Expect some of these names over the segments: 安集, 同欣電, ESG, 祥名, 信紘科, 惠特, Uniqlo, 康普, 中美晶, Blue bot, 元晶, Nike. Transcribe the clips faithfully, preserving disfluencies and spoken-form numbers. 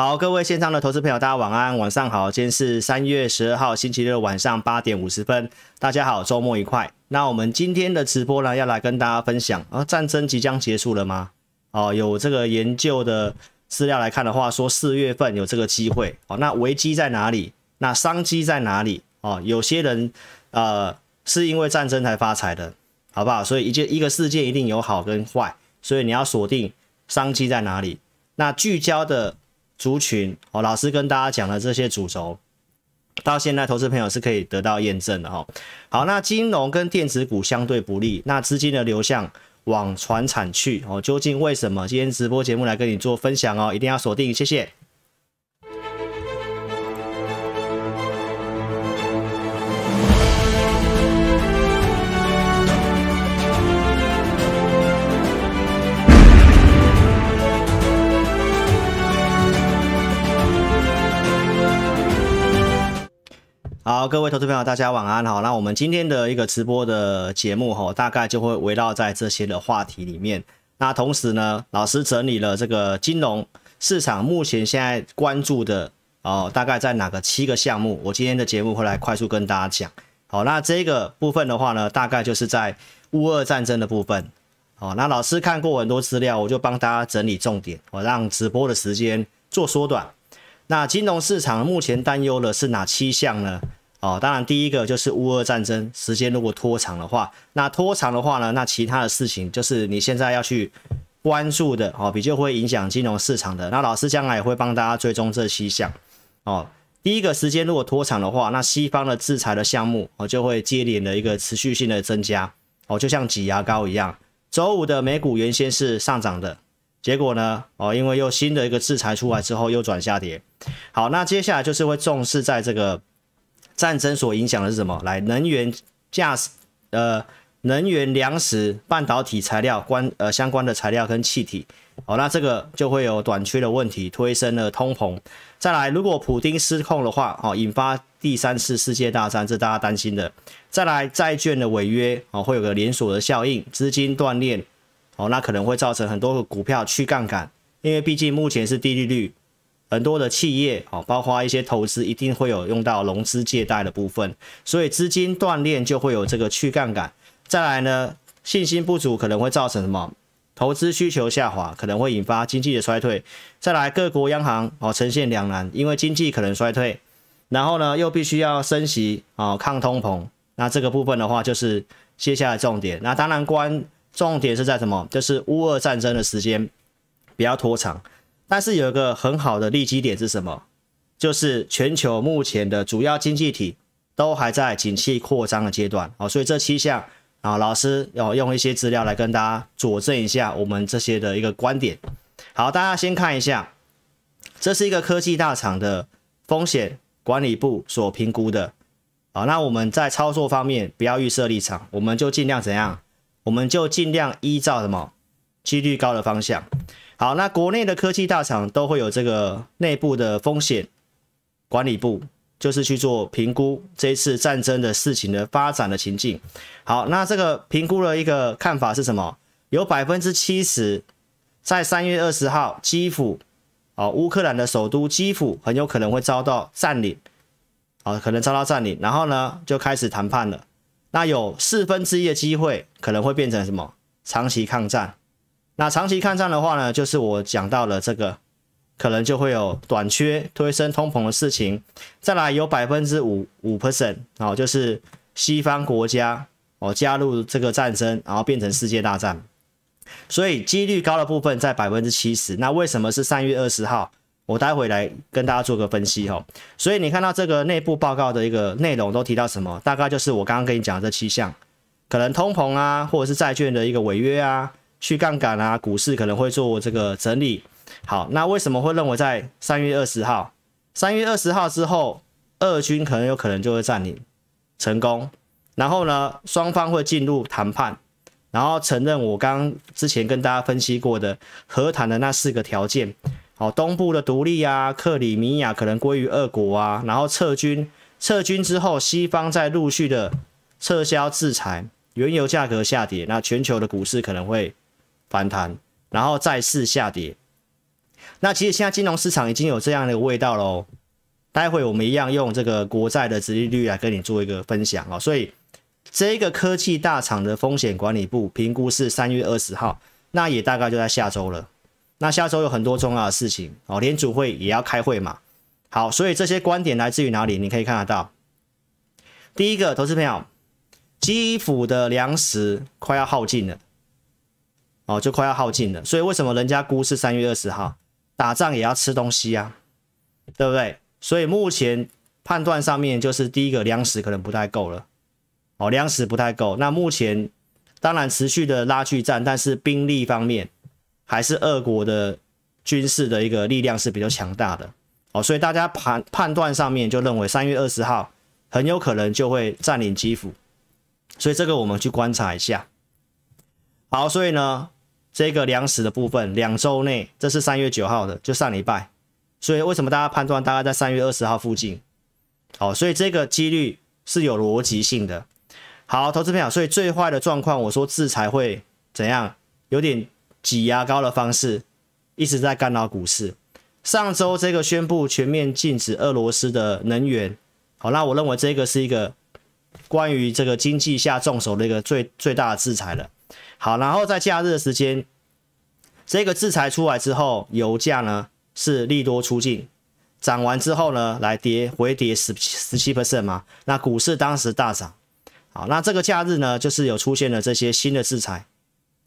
好，各位线上的投资朋友，大家晚安，晚上好。今天是三月十二号星期六晚上八点五十分，大家好，周末愉快。那我们今天的直播呢，要来跟大家分享啊，战争即将结束了吗？哦，有这个研究的资料来看的话，说四月份有这个机会。哦，那危机在哪里？那商机在哪里？哦，有些人呃是因为战争才发财的，好不好？所以一件一个事件一定有好跟坏，所以你要锁定商机在哪里。那聚焦的族群哦，老师跟大家讲的这些主轴，到现在投资朋友是可以得到验证的哈。好，那金融跟电子股相对不利，那资金的流向往传产去哦，究竟为什么？今天直播节目来跟你做分享哦，一定要锁定，谢谢。好，各位投资朋友，大家晚安。好，那我们今天的一个直播的节目哈，大概就会围绕在这些的话题里面。那同时呢，老师整理了这个金融市场目前现在关注的哦，大概在哪个七个项目？我今天的节目会来快速跟大家讲。好，那这个部分的话呢，大概就是在乌俄战争的部分。好，那老师看过很多资料，我就帮大家整理重点，我让直播的时间做缩短。那金融市场目前担忧的是哪七项呢？哦，当然第一个就是乌俄战争，时间如果拖长的话，那拖长的话呢，那其他的事情就是你现在要去关注的哦，比较会影响金融市场的。那老师将来也会帮大家追踪这七项哦。第一个时间如果拖长的话，那西方的制裁的项目哦就会接连的一个持续性的增加哦，就像挤牙膏一样。周五的美股原先是上涨的，结果呢哦，因为又新的一个制裁出来之后又转下跌。好，那接下来就是会重视在这个。战争所影响的是什么？来，能源、价值、呃，能源、粮食、半导体材料关呃相关的材料跟气体，哦，那这个就会有短缺的问题，推升了通膨。再来，如果普丁失控的话，哦，引发第三次世界大战，这大家担心的。再来，债券的违约，哦，会有个连锁的效应，资金断裂，哦，那可能会造成很多个股票去杠杆，因为毕竟目前是低利率。很多的企业哦，包括一些投资，一定会有用到融资借贷的部分，所以资金断裂就会有这个去杠杆。再来呢，信心不足可能会造成什么？投资需求下滑，可能会引发经济的衰退。再来，各国央行哦呈现两难，因为经济可能衰退，然后呢又必须要升息哦抗通膨。那这个部分的话，就是接下来重点。那当然关重点是在什么？就是乌俄战争的时间不要拖长。但是有一个很好的利基点是什么？就是全球目前的主要经济体都还在景气扩张的阶段哦，所以这七项啊，老师要用一些资料来跟大家佐证一下我们这些的一个观点。好，大家先看一下，这是一个科技大厂的风险管理部所评估的。好，那我们在操作方面不要预设立场，我们就尽量怎样？我们就尽量依照什么几率高的方向。好，那国内的科技大厂都会有这个内部的风险管理部，就是去做评估这一次战争的事情的发展的情境。好，那这个评估的一个看法是什么？有 百分之七十 在三月二十号基辅哦，乌克兰的首都基辅很有可能会遭到占领，哦，可能遭到占领，然后呢就开始谈判了。那有四分之一的机会可能会变成什么？长期抗战。那长期抗战的话呢，就是我讲到了这个，可能就会有短缺、推升通膨的事情。再来有百分之五五 percent 哦，就是西方国家哦加入这个战争，然后变成世界大战。所以几率高的部分在百分之七十。那为什么是三月二十号？我待会来跟大家做个分析哦。所以你看到这个内部报告的一个内容都提到什么？大概就是我刚刚跟你讲的这七项，可能通膨啊，或者是债券的一个违约啊。去杠杆啊，股市可能会做这个整理。好，那为什么会认为在三月二十号？三月二十号之后，俄军可能有可能就会占领成功，然后呢，双方会进入谈判，然后承认我刚之前跟大家分析过的和谈的那四个条件。好，东部的独立啊，克里米亚可能归于俄国啊，然后撤军，撤军之后，西方再陆续的撤销制裁，原油价格下跌，那全球的股市可能会反弹，然后再次下跌。那其实现在金融市场已经有这样的一个味道喽。待会我们一样用这个国债的殖利率来跟你做一个分享哦。所以这个科技大厂的风险管理部评估是三月二十号，那也大概就在下周了。那下周有很多重要的事情哦，联储会也要开会嘛。好，所以这些观点来自于哪里？你可以看得到。第一个，投资朋友，基辅的粮食快要耗尽了，哦，就快要耗尽了。所以为什么人家估是三月二十号？打仗也要吃东西啊，对不对？所以目前判断上面就是第一个，粮食可能不太够了，哦，粮食不太够。那目前当然持续的拉锯战，但是兵力方面还是俄国的军事的一个力量是比较强大的。哦，所以大家判判断上面就认为三月二十号很有可能就会占领基辅，所以这个我们去观察一下。好，所以呢，这个粮食的部分两周内，这是三月九号的，就上礼拜，所以为什么大家判断大概在三月二十号附近？好，所以这个几率是有逻辑性的。好，投资朋友，所以最坏的状况，我说制裁会怎样？有点挤牙膏的方式一直在干扰股市。上周这个宣布全面禁止俄罗斯的能源，好，那我认为这个是一个关于这个经济下重手的一个最最大的制裁了。好，然后在假日的时间，这个制裁出来之后，油价呢是利多出尽，涨完之后呢来跌回跌百分之十七嘛，那股市当时大涨。好，那这个假日呢就是有出现了这些新的制裁。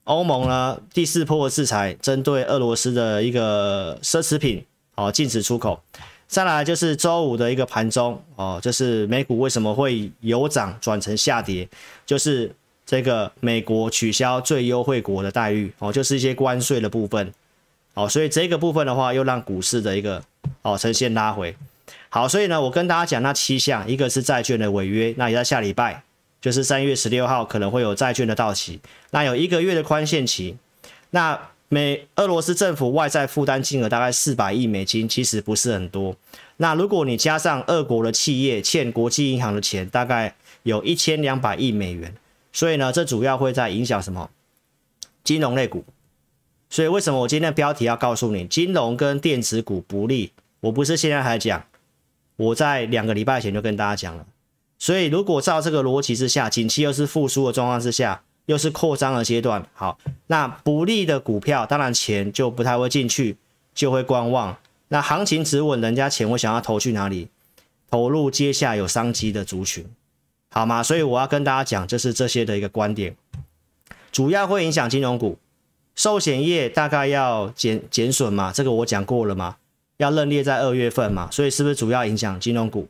欧盟呢第四波的制裁针对俄罗斯的一个奢侈品，哦，禁止出口。再来就是周五的一个盘中，哦，就是美股为什么会由涨转成下跌，就是这个美国取消最优惠国的待遇，哦，就是一些关税的部分，哦，所以这个部分的话又让股市的一个，哦，呈现拉回。好，所以呢我跟大家讲那七项，一个是债券的违约，那也在下礼拜，就是三月十六号可能会有债券的到期，那有一个月的宽限期。那美俄罗斯政府外债负担金额大概四百亿美金，其实不是很多。那如果你加上俄国的企业欠国际银行的钱，大概有一千两百亿美元。所以呢，这主要会在影响什么？金融类股。所以为什么我今天的标题要告诉你，金融跟电子股不利？我不是现在还讲，我在两个礼拜前就跟大家讲了。所以如果照这个逻辑之下，景气又是复苏的状况之下，又是扩张的阶段，好，那不利的股票当然钱就不太会进去，就会观望。那行情止稳，人家钱会想要投去哪里？投入接下有商机的族群，好吗？所以我要跟大家讲，就是这些的一个观点，主要会影响金融股。寿险业大概要减减损嘛，这个我讲过了嘛，要认列在二月份嘛，所以是不是主要影响金融股？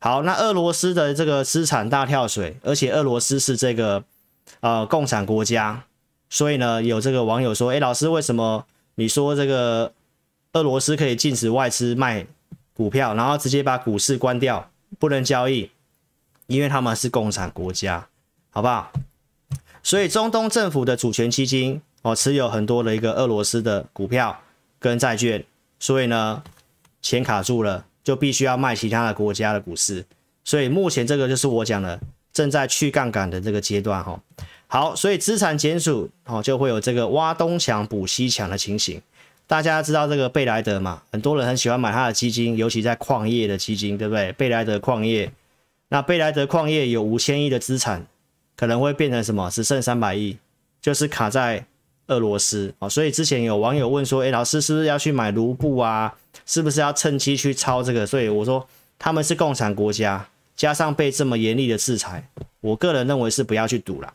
好，那俄罗斯的这个资产大跳水，而且俄罗斯是这个呃共产国家，所以呢，有这个网友说，诶，老师，为什么你说这个俄罗斯可以禁止外资卖股票，然后直接把股市关掉，不能交易？因为他们是共产国家，好不好？所以中东政府的主权基金哦，持有很多的一个俄罗斯的股票跟债券，所以呢，钱卡住了。就必须要卖其他的国家的股市，所以目前这个就是我讲的正在去杠杆的这个阶段哈。好，所以资产减损哦，就会有这个挖东墙补西墙的情形。大家知道这个贝莱德嘛，很多人很喜欢买他的基金，尤其在矿业的基金，对不对？贝莱德矿业，那贝莱德矿业有五千亿的资产，可能会变成什么？只剩三百亿，就是卡在俄罗斯啊。所以之前有网友问说，哎，老师是不是要去买卢布啊？是不是要趁机去抄这个？所以我说他们是共产国家，加上被这么严厉的制裁，我个人认为是不要去赌啦。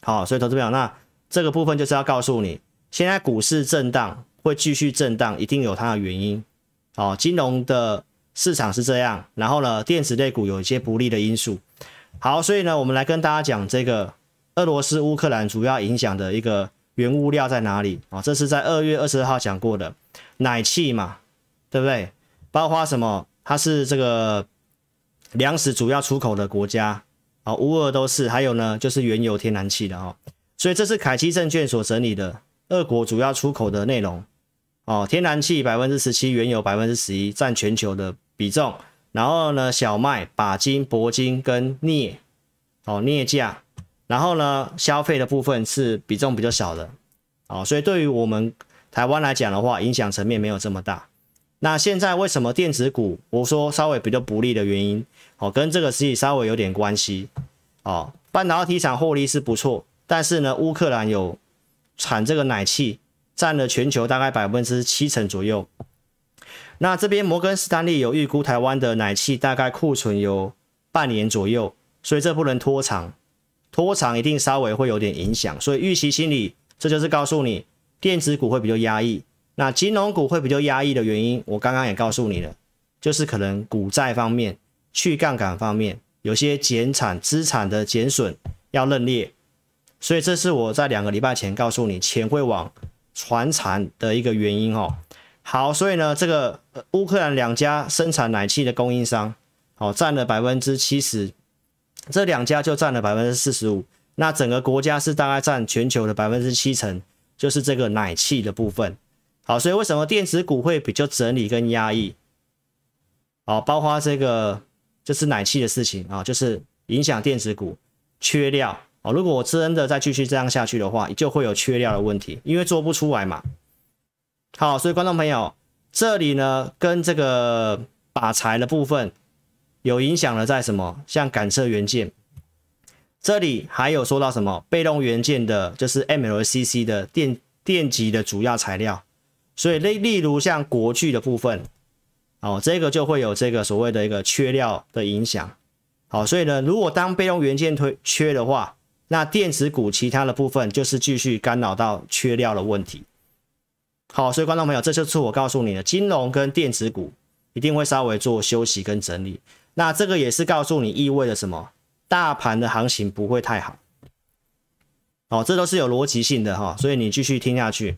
好，所以投资朋友，那这个部分就是要告诉你，现在股市震荡会继续震荡，一定有它的原因。好，金融的市场是这样，然后呢，电子类股有一些不利的因素。好，所以呢，我们来跟大家讲这个俄罗斯乌克兰主要影响的一个原物料在哪里啊？这是在二月二十二号讲过的。奶气嘛，对不对？包括什么？它是这个粮食主要出口的国家啊，乌俄都是。还有呢，就是原油、天然气的哦。所以这是凯基证券所整理的俄国主要出口的内容哦。天然气 百分之十七， 原油 百分之十一， 占全球的比重。然后呢，小麦、钯金、铂金跟镍哦，镍价。然后呢，消费的部分是比重比较小的哦。所以对于我们台湾来讲的话，影响层面没有这么大。那现在为什么电子股我说稍微比较不利的原因，哦，跟这个实体稍微有点关系哦。半导体厂获利是不错，但是呢，乌克兰有产这个奶气，占了全球大概百分之七成左右。那这边摩根士丹利有预估台湾的奶气大概库存有半年左右，所以这不能拖长，拖长一定稍微会有点影响。所以预期心理，这就是告诉你电子股会比较压抑。那金融股会比较压抑的原因，我刚刚也告诉你了，就是可能股债方面、去杠杆方面，有些减产资产的减损要认列。所以这是我在两个礼拜前告诉你，钱会往传产的一个原因哦。好，所以呢，这个乌克兰两家生产奶气的供应商，哦，占了 百分之七十， 这两家就占了 百分之四十五， 那整个国家是大概占全球的 百分之七 成，就是这个奶气的部分。好，所以为什么电子股会比较整理跟压抑？好，包括这个就是奶气的事情啊，就是影响电子股缺料哦。如果我真的再继续这样下去的话，就会有缺料的问题，因为做不出来嘛。好，所以观众朋友，这里呢跟这个靶材的部分有影响的，在什么？像感测元件，这里还有说到什么被动元件的，就是 M L C C 的电电极的主要材料。所以例例如像国巨的部分，哦，这个就会有这个所谓的一个缺料的影响。好，所以呢，如果当被动元件推缺的话，那电子股其他的部分就是继续干扰到缺料的问题。好，所以观众朋友，这就是我告诉你的，金融跟电子股一定会稍微做休息跟整理。那这个也是告诉你意味着什么，大盘的行情不会太好。哦，这都是有逻辑性的哈，所以你继续听下去。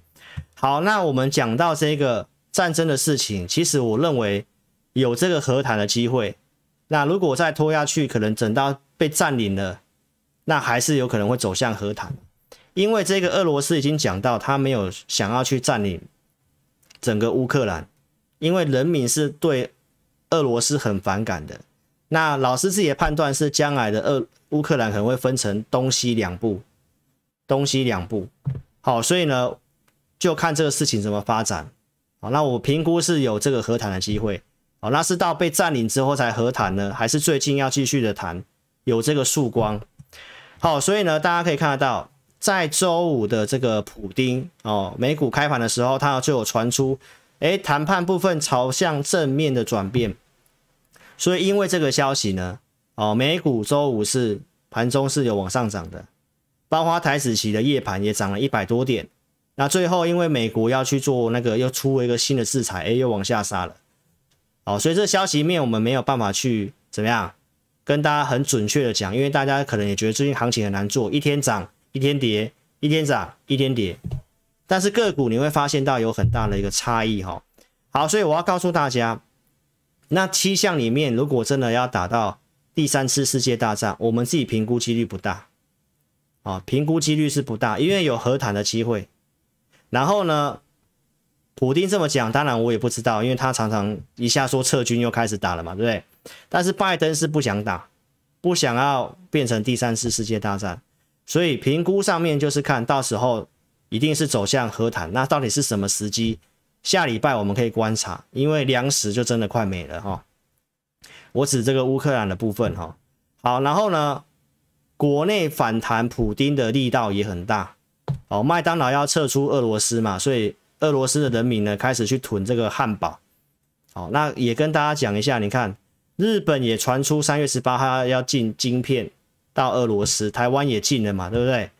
好，那我们讲到这个战争的事情，其实我认为有这个和谈的机会。那如果再拖下去，可能等到被占领了，那还是有可能会走向和谈。因为这个俄罗斯已经讲到，他没有想要去占领整个乌克兰，因为人民是对俄罗斯很反感的。那老师自己的判断是，将来的俄乌克兰可能会分成东西两部，东西两部。好，所以呢，就看这个事情怎么发展。好，那我评估是有这个和谈的机会。好，那是到被占领之后才和谈呢，还是最近要继续的谈？有这个曙光。好，所以呢，大家可以看得到，在周五的这个普丁哦，美股开盘的时候，它就有传出，哎，谈判部分朝向正面的转变。所以因为这个消息呢，哦，美股周五是盘中是有往上涨的，包括台指期的夜盘也涨了一百多点。那最后，因为美国要去做那个，又出了一个新的制裁，哎，又往下杀了。好，所以这消息面我们没有办法去怎么样跟大家很准确的讲，因为大家可能也觉得最近行情很难做，一天涨一天跌，一天涨一天跌。但是个股你会发现到有很大的一个差异哈。好，所以我要告诉大家，那七项里面，如果真的要打到第三次世界大战，我们自己评估几率不大，啊，评估几率是不大，因为有和谈的机会。然后呢，普丁这么讲，当然我也不知道，因为他常常一下说撤军又开始打了嘛，对不对？但是拜登是不想打，不想要变成第三次世界大战，所以评估上面就是看到时候一定是走向和谈。那到底是什么时机？下礼拜我们可以观察，因为粮食就真的快没了哈。我指这个乌克兰的部分哈。好，然后呢，国内反弹普丁的力道也很大。哦，麦当劳要撤出俄罗斯嘛，所以俄罗斯的人民呢开始去囤这个汉堡。好，那也跟大家讲一下，你看日本也传出三月十八号要进晶片到俄罗斯，台湾也进了嘛，对不对？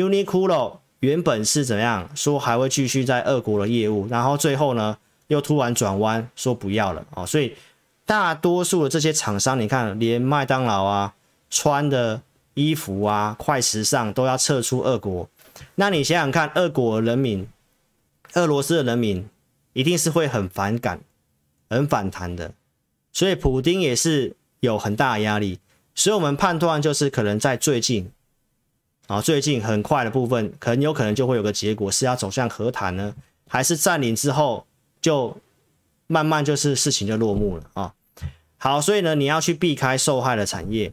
Uniqlo 原本是怎样说还会继续在俄国的业务，然后最后呢又突然转弯说不要了。哦，所以大多数的这些厂商，你看连麦当劳啊穿的衣服啊快时尚都要撤出俄国。那你想想看，俄国人民、俄罗斯的人民一定是会很反感、很反弹的，所以普丁也是有很大的压力。所以我们判断就是可能在最近啊，最近很快的部分，很有可能就会有个结果，是要走向和谈呢，还是占领之后就慢慢就是事情就落幕了啊？好，所以呢，你要去避开受害的产业。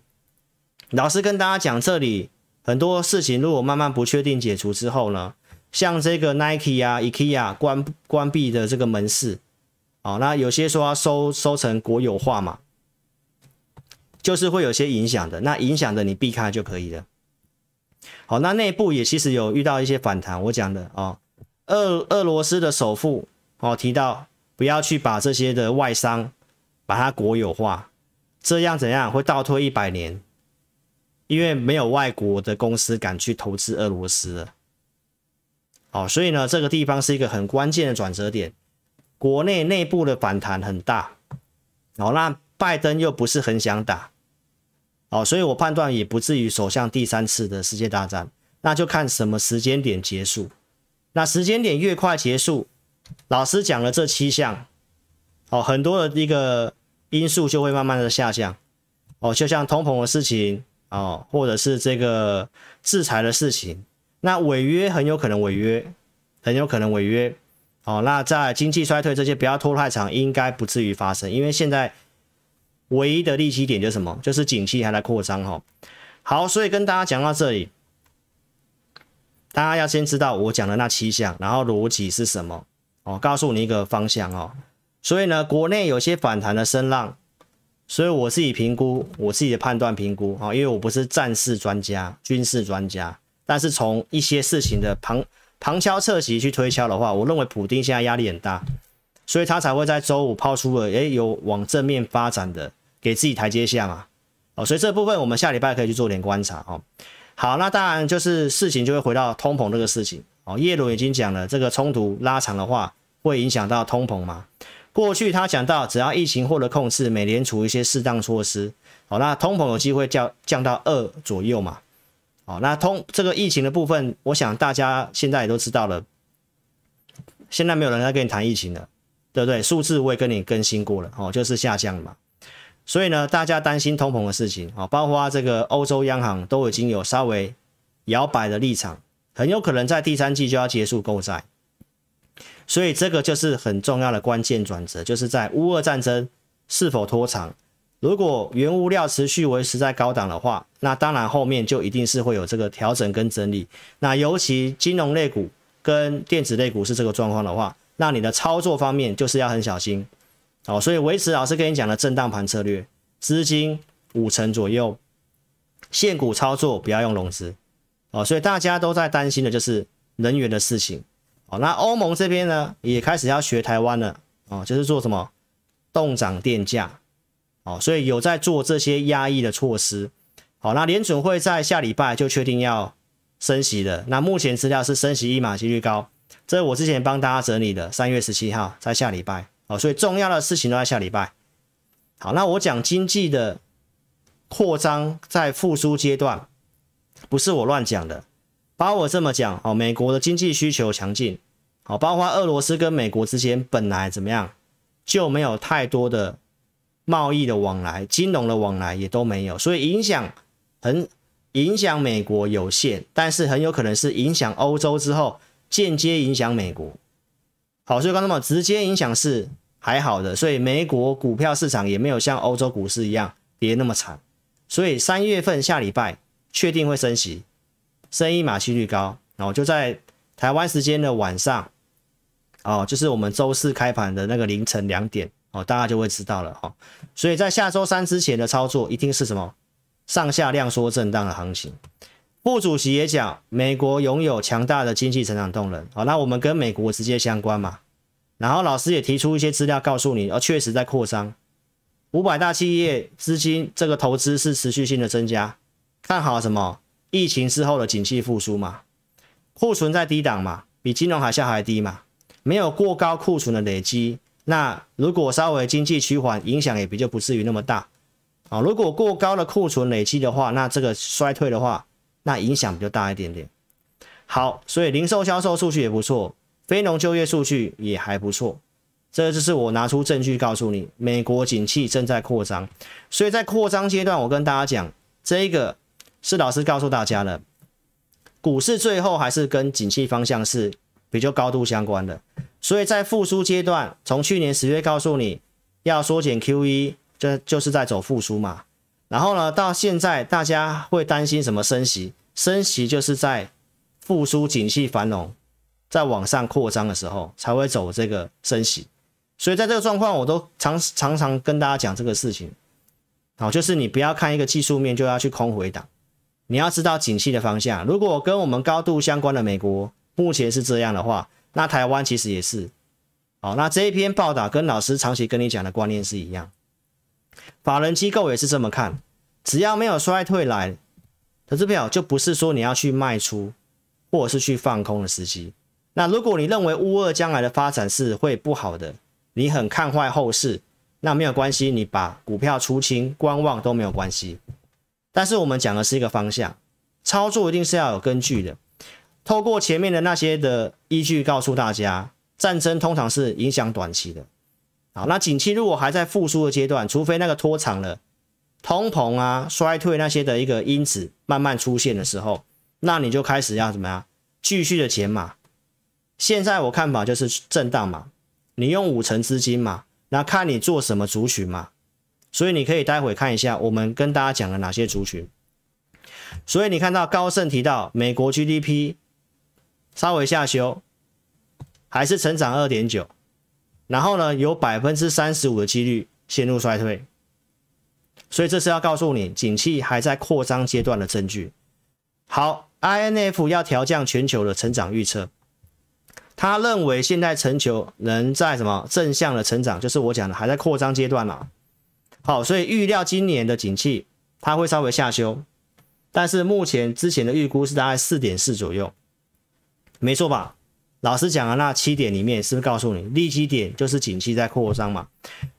老师跟大家讲，这里很多事情如果慢慢不确定解除之后呢，像这个 Nike 啊 IKEA 关关闭的这个门市，哦，那有些说要收收成国有化嘛，就是会有些影响的，那影响的你避开就可以了。好，那内部也其实有遇到一些反弹，我讲的哦，俄俄罗斯的首富哦提到不要去把这些的外商把它国有化，这样怎样会倒退一百年，因为没有外国的公司敢去投资俄罗斯了。好，所以呢，这个地方是一个很关键的转折点，国内内部的反弹很大，好，那拜登又不是很想打。好，所以我判断也不至于走向第三次的世界大战，那就看什么时间点结束。那时间点越快结束，老师讲了这七项，哦，很多的一个因素就会慢慢的下降。哦，就像通膨的事情，哦，或者是这个制裁的事情，那违约很有可能违约，很有可能违约。哦，那在经济衰退这些不要拖太长，应该不至于发生，因为现在唯一的利基点就是什么？就是景气还在扩张哈。好，所以跟大家讲到这里，大家要先知道我讲的那七项，然后逻辑是什么哦，告诉你一个方向哦。所以呢，国内有些反弹的声浪，所以我自己评估，我自己的判断评估啊，因为我不是战事专家、军事专家，但是从一些事情的旁旁敲侧击去推敲的话，我认为普丁现在压力很大，所以他才会在周五抛出了哎有往正面发展的。给自己台阶下嘛，哦，所以这部分我们下礼拜可以去做点观察哦。好，那当然就是事情就会回到通膨这个事情哦。耶伦已经讲了，这个冲突拉长的话，会影响到通膨嘛。过去他讲到，只要疫情获得控制，美联储一些适当措施，哦，那通膨有机会降降到二左右嘛。哦，那通这个疫情的部分，我想大家现在也都知道了，现在没有人在跟你谈疫情了，对不对？数字我也跟你更新过了哦，就是下降了嘛。所以呢，大家担心通膨的事情啊，包括这个欧洲央行都已经有稍微摇摆的立场，很有可能在第三季就要结束购债，所以这个就是很重要的关键转折，就是在乌俄战争是否拖长。如果原物料持续维持在高档的话，那当然后面就一定是会有这个调整跟整理。那尤其金融类股跟电子类股是这个状况的话，那你的操作方面就是要很小心。好，所以维持老师跟你讲的震荡盘策略，资金五成左右，现股操作不要用融资。哦，所以大家都在担心的就是能源的事情。哦，那欧盟这边呢也开始要学台湾了，哦，就是做什么冻涨电价。哦，所以有在做这些压抑的措施。好，那联准会在下礼拜就确定要升息了。那目前资料是升息一码几率高，这我之前帮大家整理的，三月十七号在下礼拜。所以重要的事情都在下礼拜。好，那我讲经济的扩张在复苏阶段，不是我乱讲的。包括我这么讲，美国的经济需求强劲，包括俄罗斯跟美国之间本来怎么样，就没有太多的贸易的往来，金融的往来也都没有，所以影响很影响美国有限，但是很有可能是影响欧洲之后，间接影响美国。好，所以刚才讲直接影响是还好的，所以美国股票市场也没有像欧洲股市一样跌那么惨，所以三月份下礼拜确定会升息，升一码几率高，然后就在台湾时间的晚上，哦，就是我们周四开盘的那个凌晨两点哦，大家就会知道了哦。所以在下周三之前的操作一定是什么上下量缩震荡的行情。副主席也讲，美国拥有强大的经济成长动能。好，那我们跟美国直接相关嘛。然后老师也提出一些资料告诉你，而确实在扩张。五百大企业资金这个投资是持续性的增加，看好什么？疫情之后的景气复苏嘛。库存在低档嘛，比金融海啸还低嘛。没有过高库存的累积，那如果稍微经济趋缓，影响也比较不至于那么大。好，如果过高的库存累积的话，那这个衰退的话，那影响比较大一点点。好，所以零售销售数据也不错，非农就业数据也还不错，这就是我拿出证据告诉你，美国景气正在扩张。所以在扩张阶段，我跟大家讲，这个是老师告诉大家的，股市最后还是跟景气方向是比较高度相关的。所以在复苏阶段，从去年十月告诉你要缩减 Q E， 就就是在走复苏嘛。然后呢，到现在大家会担心什么升息？升息就是在复苏景气繁荣，在往上扩张的时候才会走这个升息。所以在这个状况，我都常常常跟大家讲这个事情，好，就是你不要看一个技术面就要去空回档，你要知道景气的方向。如果跟我们高度相关的美国目前是这样的话，那台湾其实也是。好，那这一篇报道跟老师长期跟你讲的观念是一样，法人机构也是这么看，只要没有衰退来，投资朋友就不是说你要去卖出或者是去放空的时机。那如果你认为乌俄将来的发展是会不好的，你很看坏后市，那没有关系，你把股票出清观望都没有关系。但是我们讲的是一个方向，操作一定是要有根据的，透过前面的那些的依据告诉大家，战争通常是影响短期的。好，那景气如果还在复苏的阶段，除非那个拖长了，通膨啊衰退那些的一个因子慢慢出现的时候，那你就开始要怎么样继续的减码。现在我看法就是震荡嘛，你用五成资金嘛，那看你做什么族群嘛，所以你可以待会看一下我们跟大家讲了哪些族群。所以你看到高盛提到美国 G D P 稍微下修，还是成长 二点九， 然后呢有 百分之三十五 的几率陷入衰退，所以这是要告诉你景气还在扩张阶段的证据。好， I N F 要调降全球的成长预测，他认为现在全球能在什么正向的成长，就是我讲的还在扩张阶段啦。好，所以预料今年的景气它会稍微下修，但是目前之前的预估是大概 四点四 左右，没错吧？老师讲的那七点里面是不是告诉你利基点就是景气在扩张嘛？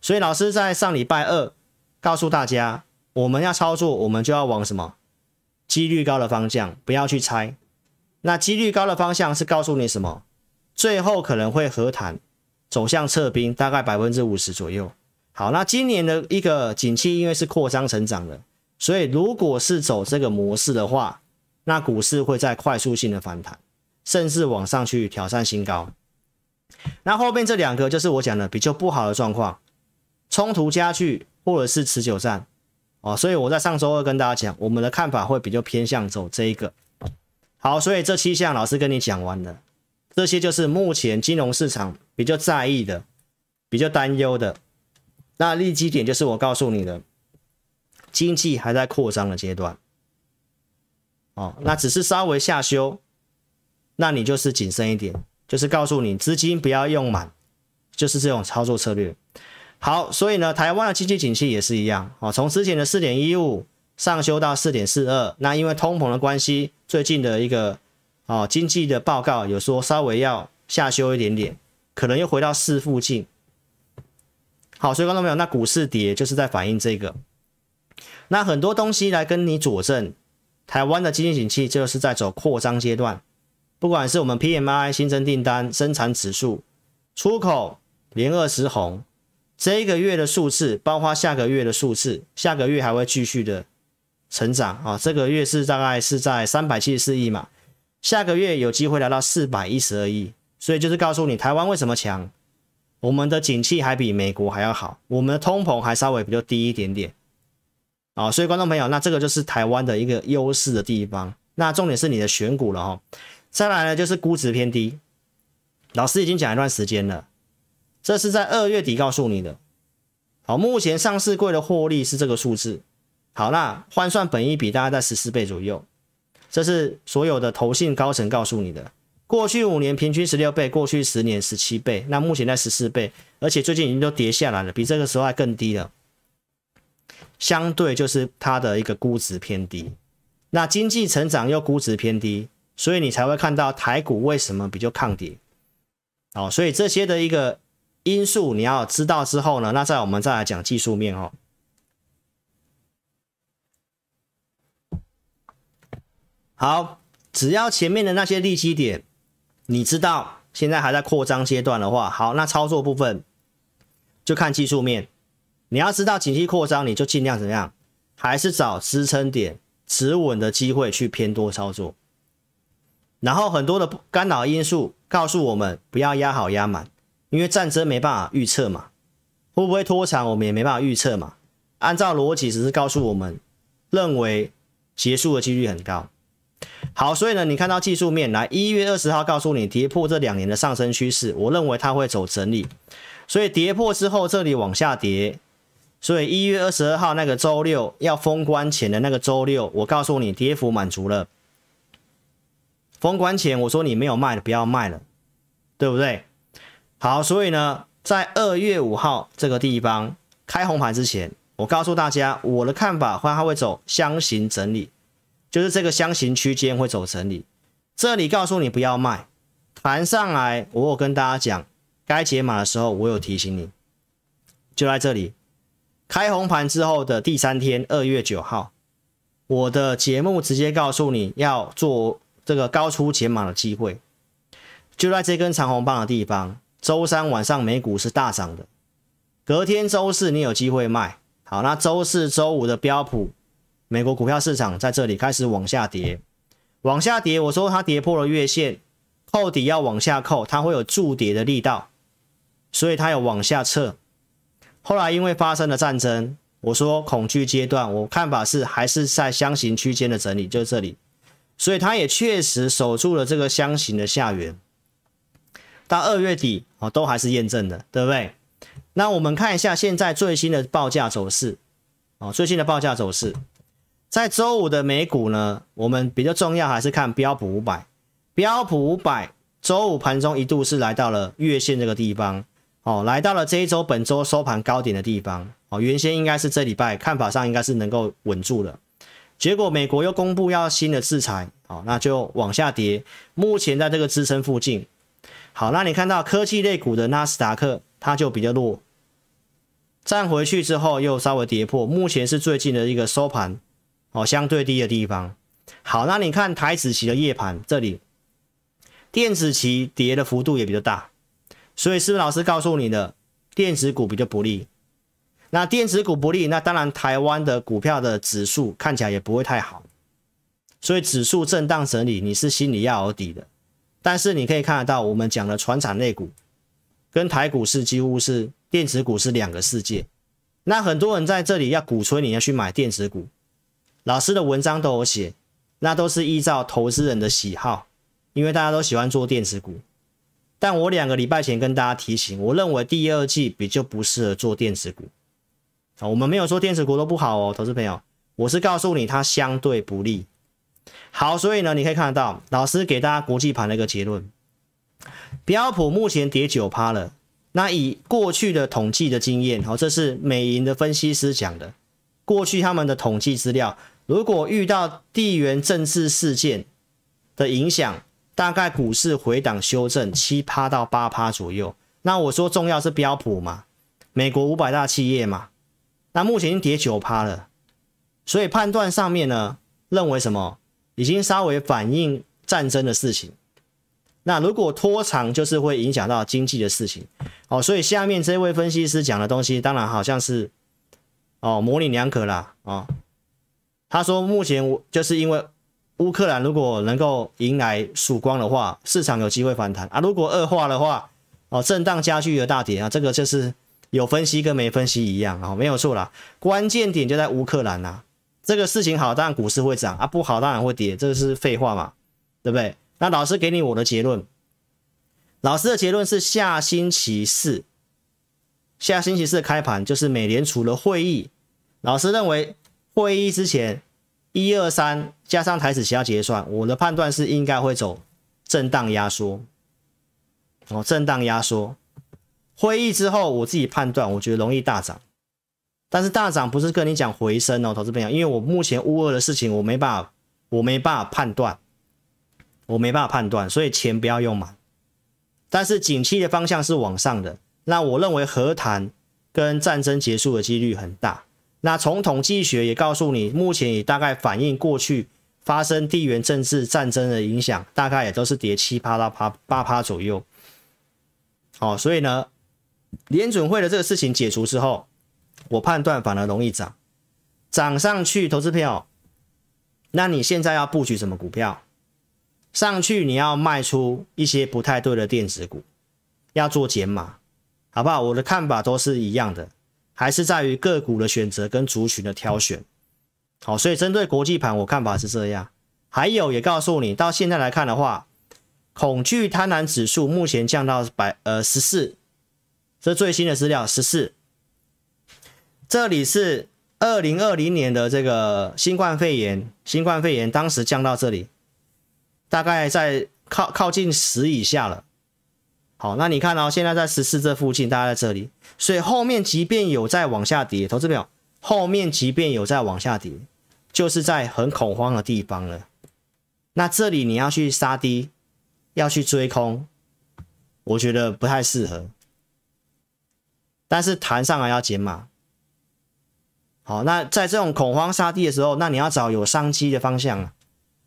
所以老师在上礼拜二告诉大家，我们要操作我们就要往什么几率高的方向，不要去猜。那几率高的方向是告诉你什么？最后可能会和谈走向撤兵，大概 百分之五十 左右。好，那今年的一个景气因为是扩张成长的，所以如果是走这个模式的话，那股市会在快速性的反弹，甚至往上去挑战新高。那后面这两个就是我讲的比较不好的状况，冲突加剧或者是持久战、哦、所以我在上周二跟大家讲我们的看法会比较偏向走这一个。好，所以这七项老师跟你讲完了，这些就是目前金融市场比较在意的，比较担忧的。那利基点就是我告诉你的，经济还在扩张的阶段，哦，那只是稍微下修，那你就是谨慎一点，就是告诉你资金不要用满，就是这种操作策略。好，所以呢，台湾的经济景气也是一样，哦，从之前的 四点一五 上修到 四点四二， 那因为通膨的关系，最近的一个哦经济的报告有说稍微要下修一点点，可能又回到四附近。好，所以观众朋友，那股市跌就是在反映这个，那很多东西来跟你佐证，台湾的经济景气就是在走扩张阶段，不管是我们 P M I 新增订单、生产指数、出口连二十红，这一个月的数字，包括下个月的数字，下个月还会继续的成长啊，这个月是大概是在三百七十四亿嘛，下个月有机会来到四百一十二亿，所以就是告诉你台湾为什么强。我们的景气还比美国还要好，我们的通膨还稍微比较低一点点，哦，所以观众朋友，那这个就是台湾的一个优势的地方。那重点是你的选股了哦。再来呢就是估值偏低，老师已经讲一段时间了，这是在二月底告诉你的。好，目前上市柜的获利是这个数字，好，那换算本益比大概在十四倍左右，这是所有的投信高层告诉你的。过去五年平均十六倍，过去十年十七倍，那目前在十四倍，而且最近已经都跌下来了，比这个时候还更低了，相对就是它的一个估值偏低。那经济成长又估值偏低，所以你才会看到台股为什么比较抗跌。好，所以这些的一个因素你要知道之后呢，那再我们再来讲技术面哦。好，只要前面的那些利基点你知道现在还在扩张阶段的话，好，那操作部分就看技术面。你要知道景气扩张，你就尽量怎么样，还是找支撑点持稳的机会去偏多操作。然后很多的干扰因素告诉我们不要压好压满，因为战争没办法预测嘛，会不会拖长我们也没办法预测嘛。按照逻辑只是告诉我们认为结束的几率很高。好，所以呢，你看到技术面来一月二十号告诉你跌破这两年的上升趋势，我认为它会走整理，所以跌破之后这里往下跌，所以一月二十二号那个周六要封关前的那个周六，我告诉你跌幅满足了，封关前我说你没有卖的不要卖了，对不对？好，所以呢，在二月五号这个地方开红盘之前，我告诉大家我的看法，它会走箱型整理，就是这个箱型区间会走整理，这里告诉你不要卖，弹上来我有跟大家讲该解码的时候我有提醒你，就在这里开红盘之后的第三天二月九号，我的节目直接告诉你要做这个高出解码的机会，就在这根长红棒的地方，周三晚上美股是大涨的，隔天周四你有机会卖，好，那周四周五的标普美国股票市场在这里开始往下跌，往下跌，我说它跌破了月线，扣底要往下扣，它会有助跌的力道，所以它有往下撤。后来因为发生了战争，我说恐惧阶段，我看法是还是在箱型区间的整理，就是这里，所以它也确实守住了这个箱型的下缘，到二月底哦都还是验证的，对不对？那我们看一下现在最新的报价走势哦，最新的报价走势。在周五的美股呢，我们比较重要还是看标普五百，标普五百周五盘中一度是来到了月线这个地方哦，来到了这一周本周收盘高点的地方哦，原先应该是这礼拜看法上应该是能够稳住了，结果美国又公布要新的制裁哦，那就往下跌，目前在这个支撑附近。好，那你看到科技类股的纳斯达克它就比较弱，站回去之后又稍微跌破，目前是最近的一个收盘哦，相对低的地方。好，那你看台指期的夜盘，这里电子期跌的幅度也比较大，所以是不是老师告诉你的电子股比较不利？那电子股不利，那当然台湾的股票的指数看起来也不会太好，所以指数震荡整理你是心里要有底的。但是你可以看得到，我们讲的传产类股跟台股市几乎是电子股是两个世界，那很多人在这里要鼓吹你要去买电子股，老师的文章都有写，那都是依照投资人的喜好，因为大家都喜欢做电子股。但我两个礼拜前跟大家提醒，我认为第二季比较不适合做电子股。我们没有说电子股都不好哦，投资朋友，我是告诉你它相对不利。好，所以呢，你可以看得到，老师给大家国际盘的一个结论，标普目前跌 百分之九 了。那以过去的统计的经验，好，这是美银的分析师讲的，过去他们的统计资料，如果遇到地缘政治事件的影响，大概股市回档修正 百分之七 到 百分之八 左右。那我说重要是标普嘛，美国五百大企业嘛，那目前已经跌 百分之九 了，所以判断上面呢，认为什么已经稍微反映战争的事情，那如果拖长就是会影响到经济的事情哦，所以下面这位分析师讲的东西当然好像是哦模棱两可啦哦，他说目前就是因为乌克兰如果能够迎来曙光的话，市场有机会反弹啊，如果恶化的话哦，震荡加剧的大跌啊，这个就是有分析跟没分析一样哦，没有错啦，关键点就在乌克兰啦，这个事情好当然股市会涨啊，不好当然会跌，这个是废话嘛，对不对？那老师给你我的结论，老师的结论是下星期四，下星期四的开盘就是美联储的会议，老师认为会议之前一二三加上台指期要结算，我的判断是应该会走震荡压缩哦，震荡压缩，会议之后我自己判断我觉得容易大涨，但是大涨不是跟你讲回升哦，投资朋友，因为我目前乌二的事情我没办法，我没办法判断，我没办法判断，所以钱不要用满。但是景气的方向是往上的，那我认为和谈跟战争结束的几率很大。那从统计学也告诉你，目前也大概反映过去发生地缘政治战争的影响，大概也都是跌 百分之七 到 百分之八 左右。好、哦，所以呢，联准会的这个事情解除之后，我判断反而容易涨，涨上去，投资票。那你现在要布局什么股票？上去你要卖出一些不太对的电子股，要做减码，好不好？我的看法都是一样的，还是在于个股的选择跟族群的挑选。好，所以针对国际盘，我看法是这样。还有也告诉你，到现在来看的话，恐惧贪婪指数目前降到百呃十四，这最新的资料十四。这里是二零二零年的这个新冠肺炎，新冠肺炎当时降到这里，大概在靠靠近十以下了。好，那你看哦，现在在十四这附近，大概在这里，所以后面即便有在往下跌，投资朋友，后面即便有在往下跌，就是在很恐慌的地方了。那这里你要去杀低，要去追空，我觉得不太适合。但是弹上来要减码。好，那在这种恐慌杀低的时候，那你要找有商机的方向啊。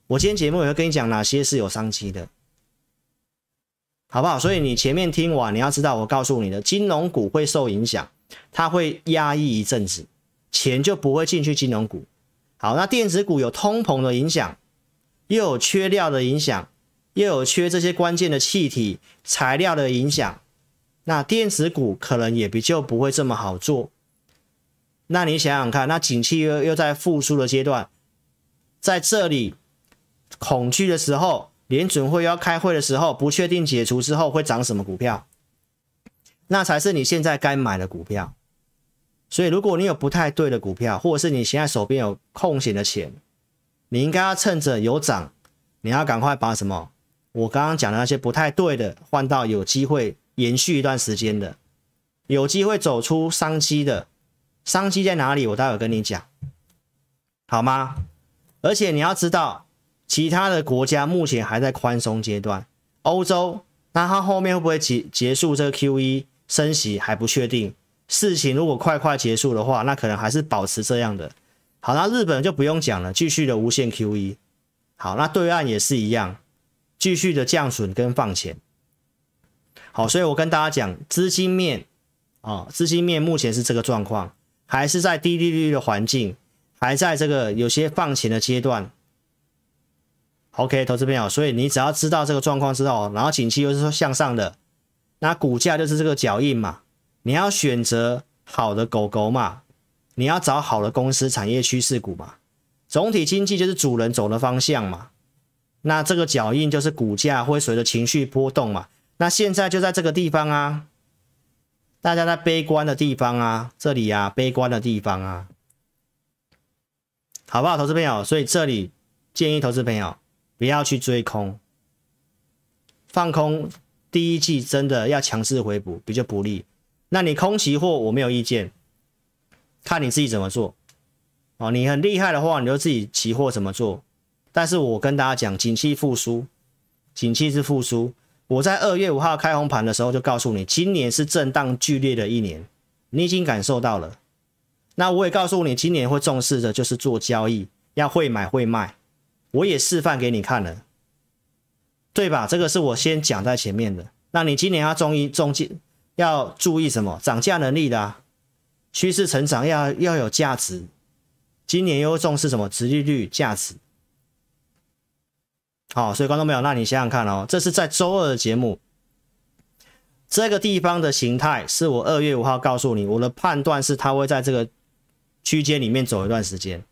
我今天节目也会跟你讲哪些是有商机的。好不好？所以你前面听完，你要知道我告诉你的，金融股会受影响，它会压抑一阵子，钱就不会进去金融股。好，那电子股有通膨的影响，又有缺料的影响，又有缺这些关键的气体材料的影响，那电子股可能也比较不会这么好做。那你想想看，那景气又又在复苏的阶段，在这里恐惧的时候，联准会要开会的时候，不确定解除之后会涨什么股票，那才是你现在该买的股票。所以如果你有不太对的股票，或者是你现在手边有空闲的钱，你应该要趁着有涨，你要赶快把什么我刚刚讲的那些不太对的换到有机会延续一段时间的，有机会走出商机的。商机在哪里，我待会跟你讲，好吗？而且你要知道，其他的国家目前还在宽松阶段，欧洲那它后面会不会结结束这个 Q E 升息还不确定，事情如果快快结束的话，那可能还是保持这样的。好，那日本就不用讲了，继续的无限 Q E。 好，那对岸也是一样，继续的降准跟放钱。好，所以我跟大家讲资金面啊、哦，资金面目前是这个状况，还是在低利率的环境，还在这个有些放钱的阶段。OK， 投资朋友，所以你只要知道这个状况之后，然后景气又是向上的，那股价就是这个脚印嘛。你要选择好的狗狗嘛，你要找好的公司、产业趋势股嘛。总体经济就是主人走的方向嘛。那这个脚印就是股价会随着情绪波动嘛。那现在就在这个地方啊，大家在悲观的地方啊，这里啊，悲观的地方啊，好不好，投资朋友？所以这里建议投资朋友，不要去追空，放空第一季真的要强势回补比较不利。那你空期货我没有意见，看你自己怎么做。哦，你很厉害的话，你就自己期货怎么做。但是我跟大家讲，景气复苏，景气是复苏。我在二月五号开红盘的时候就告诉你，今年是震荡剧烈的一年，你已经感受到了。那我也告诉你，今年会重视的就是做交易，要会买会卖。我也示范给你看了，对吧？这个是我先讲在前面的。那你今年要注意，注意要注意什么？涨价能力的、啊、趋势成长要要有价值。今年又重视什么？殖利率、价值。好，所以观众朋友，那你想想看哦，这是在周二的节目，这个地方的形态是我二月五号告诉你，我的判断是它会在这个区间里面走一段时间。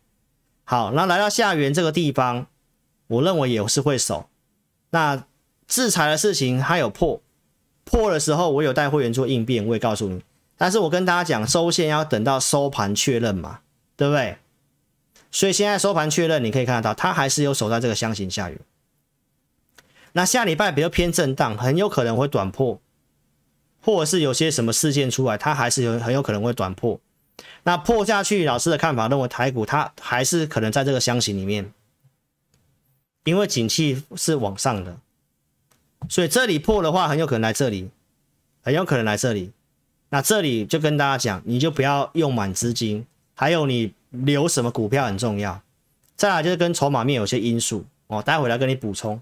好，那来到下缘这个地方。我认为也是会守，那制裁的事情它有破，破的时候我有带会员做应变，我也告诉你。但是我跟大家讲，收线要等到收盘确认嘛，对不对？所以现在收盘确认，你可以看得到，它还是有守在这个箱型下缘。那下礼拜比较偏震荡，很有可能会短破，或者是有些什么事件出来，它还是有很有可能会短破。那破下去，老师的看法认为台股它还是可能在这个箱型里面。因为景气是往上的，所以这里破的话，很有可能来这里，很有可能来这里。那这里就跟大家讲，你就不要用满资金，还有你留什么股票很重要。再来就是跟筹码面有些因素哦，待会来跟你补充。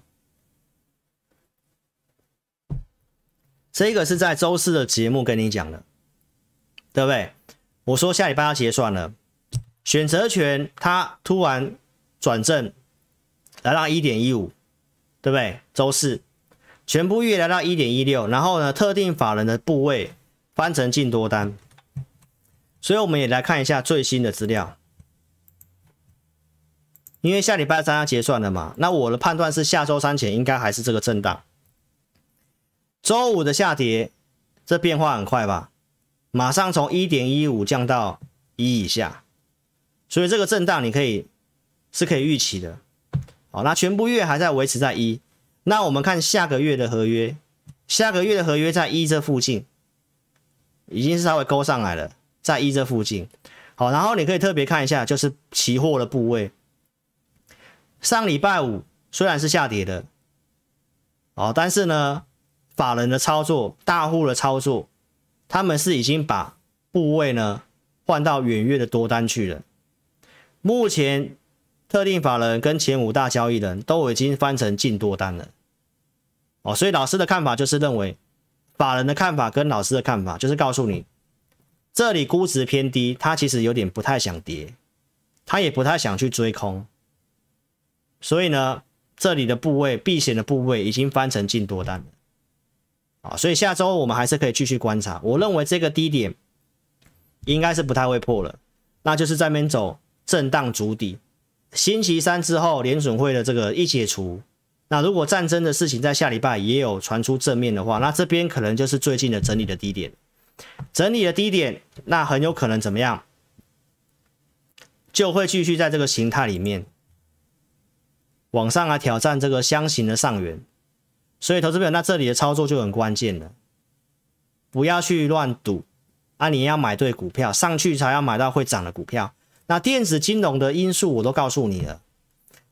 这个是在周四的节目跟你讲的，对不对？我说下礼拜要结算了，选择权它突然转正。来到 一点一五， 对不对？周四全部月来到 一点一六， 然后呢，特定法人的部位翻成净多单。所以我们也来看一下最新的资料。因为下礼拜三要结算了嘛。那我的判断是下周三前应该还是这个震荡。周五的下跌，这变化很快吧？马上从 一点一五 降到一以下，所以这个震荡你可以是可以预期的。好，那全部月还在维持在一。那我们看下个月的合约，下个月的合约在一这附近，已经是稍微勾上来了，在一这附近。好，然后你可以特别看一下，就是期货的部位。上礼拜五虽然是下跌的，好，但是呢，法人的操作、大户的操作，他们是已经把部位呢换到远月的多单去了。目前特定法人跟前五大交易人都已经翻成净多单了。哦，所以老师的看法就是认为，法人的看法跟老师的看法就是告诉你，这里估值偏低，他其实有点不太想跌，他也不太想去追空，所以呢，这里的部位避险的部位已经翻成净多单了，啊，所以下周我们还是可以继续观察。我认为这个低点应该是不太会破了，那就是在那边走震荡筑底。星期三之后联准会的这个一解除，那如果战争的事情在下礼拜也有传出正面的话，那这边可能就是最近的整理的低点。整理的低点，那很有可能怎么样，就会继续在这个形态里面往上来挑战这个箱型的上缘。所以投资朋友，那这里的操作就很关键了，不要去乱赌啊！你要买对股票，上去才要买到会涨的股票。那电子金融的因素我都告诉你了，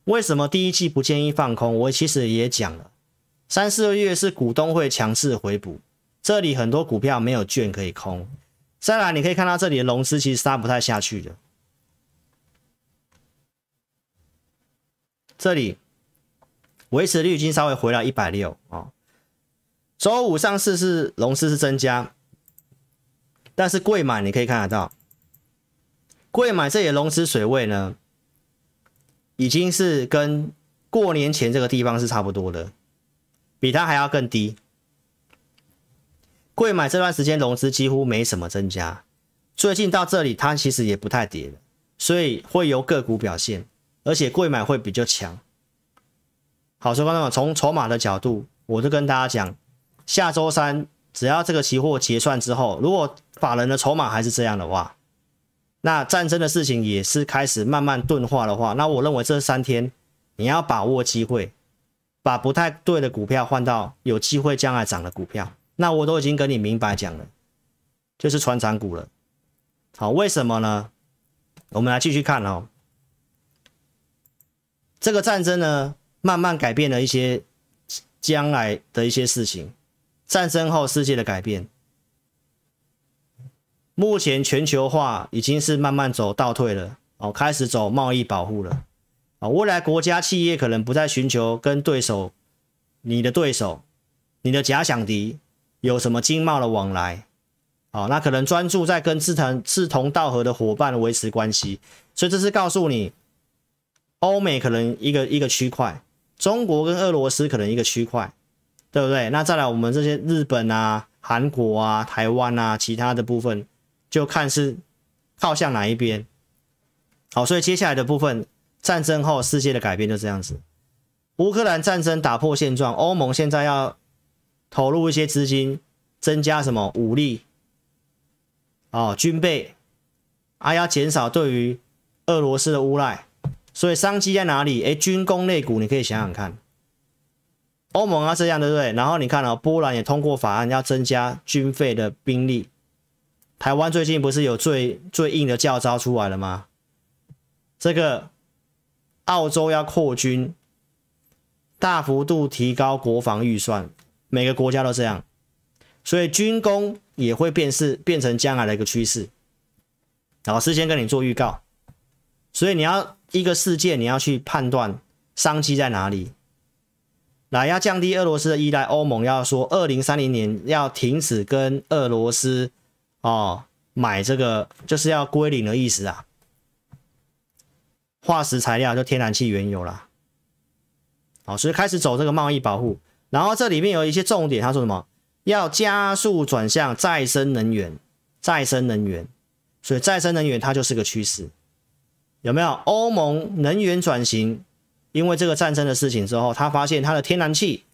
为什么第一季不建议放空，我其实也讲了，三四月是股东会强势回补，这里很多股票没有券可以空。再来你可以看到这里的融资其实杀不太下去的，这里维持率已经稍微回到一百六十、哦、周五上市是融资是增加，但是贵买你可以看得到，贵买这里的融资水位呢已经是跟过年前这个地方是差不多的，比它还要更低。贵买这段时间融资几乎没什么增加，最近到这里它其实也不太跌了，所以会由个股表现，而且贵买会比较强。好，所以观众们，从筹码的角度我就跟大家讲，下周三只要这个期货结算之后，如果法人的筹码还是这样的话，那战争的事情也是开始慢慢钝化的话，那我认为这三天你要把握机会，把不太对的股票换到有机会将来涨的股票。那我都已经跟你明白讲了，就是传产股了。好，为什么呢？我们来继续看哦。这个战争呢，慢慢改变了一些将来的一些事情。战争后世界的改变，目前全球化已经是慢慢走倒退了，哦，开始走贸易保护了。啊，未来国家企业可能不再寻求跟对手，你的对手，你的假想敌，有什么经贸的往来，好，那可能专注在跟志同志同道合的伙伴维持关系。所以这是告诉你，欧美可能一个一个区块，中国跟俄罗斯可能一个区块，对不对？那再来我们这些日本啊、韩国啊、台湾啊，其他的部分就看是靠向哪一边。好，所以接下来的部分，战争后世界的改变就这样子。乌克兰战争打破现状，欧盟现在要投入一些资金，增加什么武力，哦，军备啊，要减少对于俄罗斯的依赖，所以商机在哪里？哎，军工类股你可以想想看，欧盟要这样，对不对？然后你看哦，波兰也通过法案要增加军费的兵力，台湾最近不是有最最硬的教招出来了吗？这个澳洲要扩军，大幅度提高国防预算。每个国家都这样，所以军工也会变是变成将来的一个趋势。好，事先跟你做预告，所以你要一个事件，你要去判断商机在哪里。来，要降低俄罗斯的依赖，欧盟要说二零三零年要停止跟俄罗斯哦买这个，就是要归零的意思啊。化石材料就天然气、原油啦。好，所以开始走这个贸易保护。然后这里面有一些重点，他说什么？要加速转向再生能源，再生能源，所以再生能源它就是个趋势。有没有？欧盟能源转型，因为这个战争的事情之后，他发现他的天然气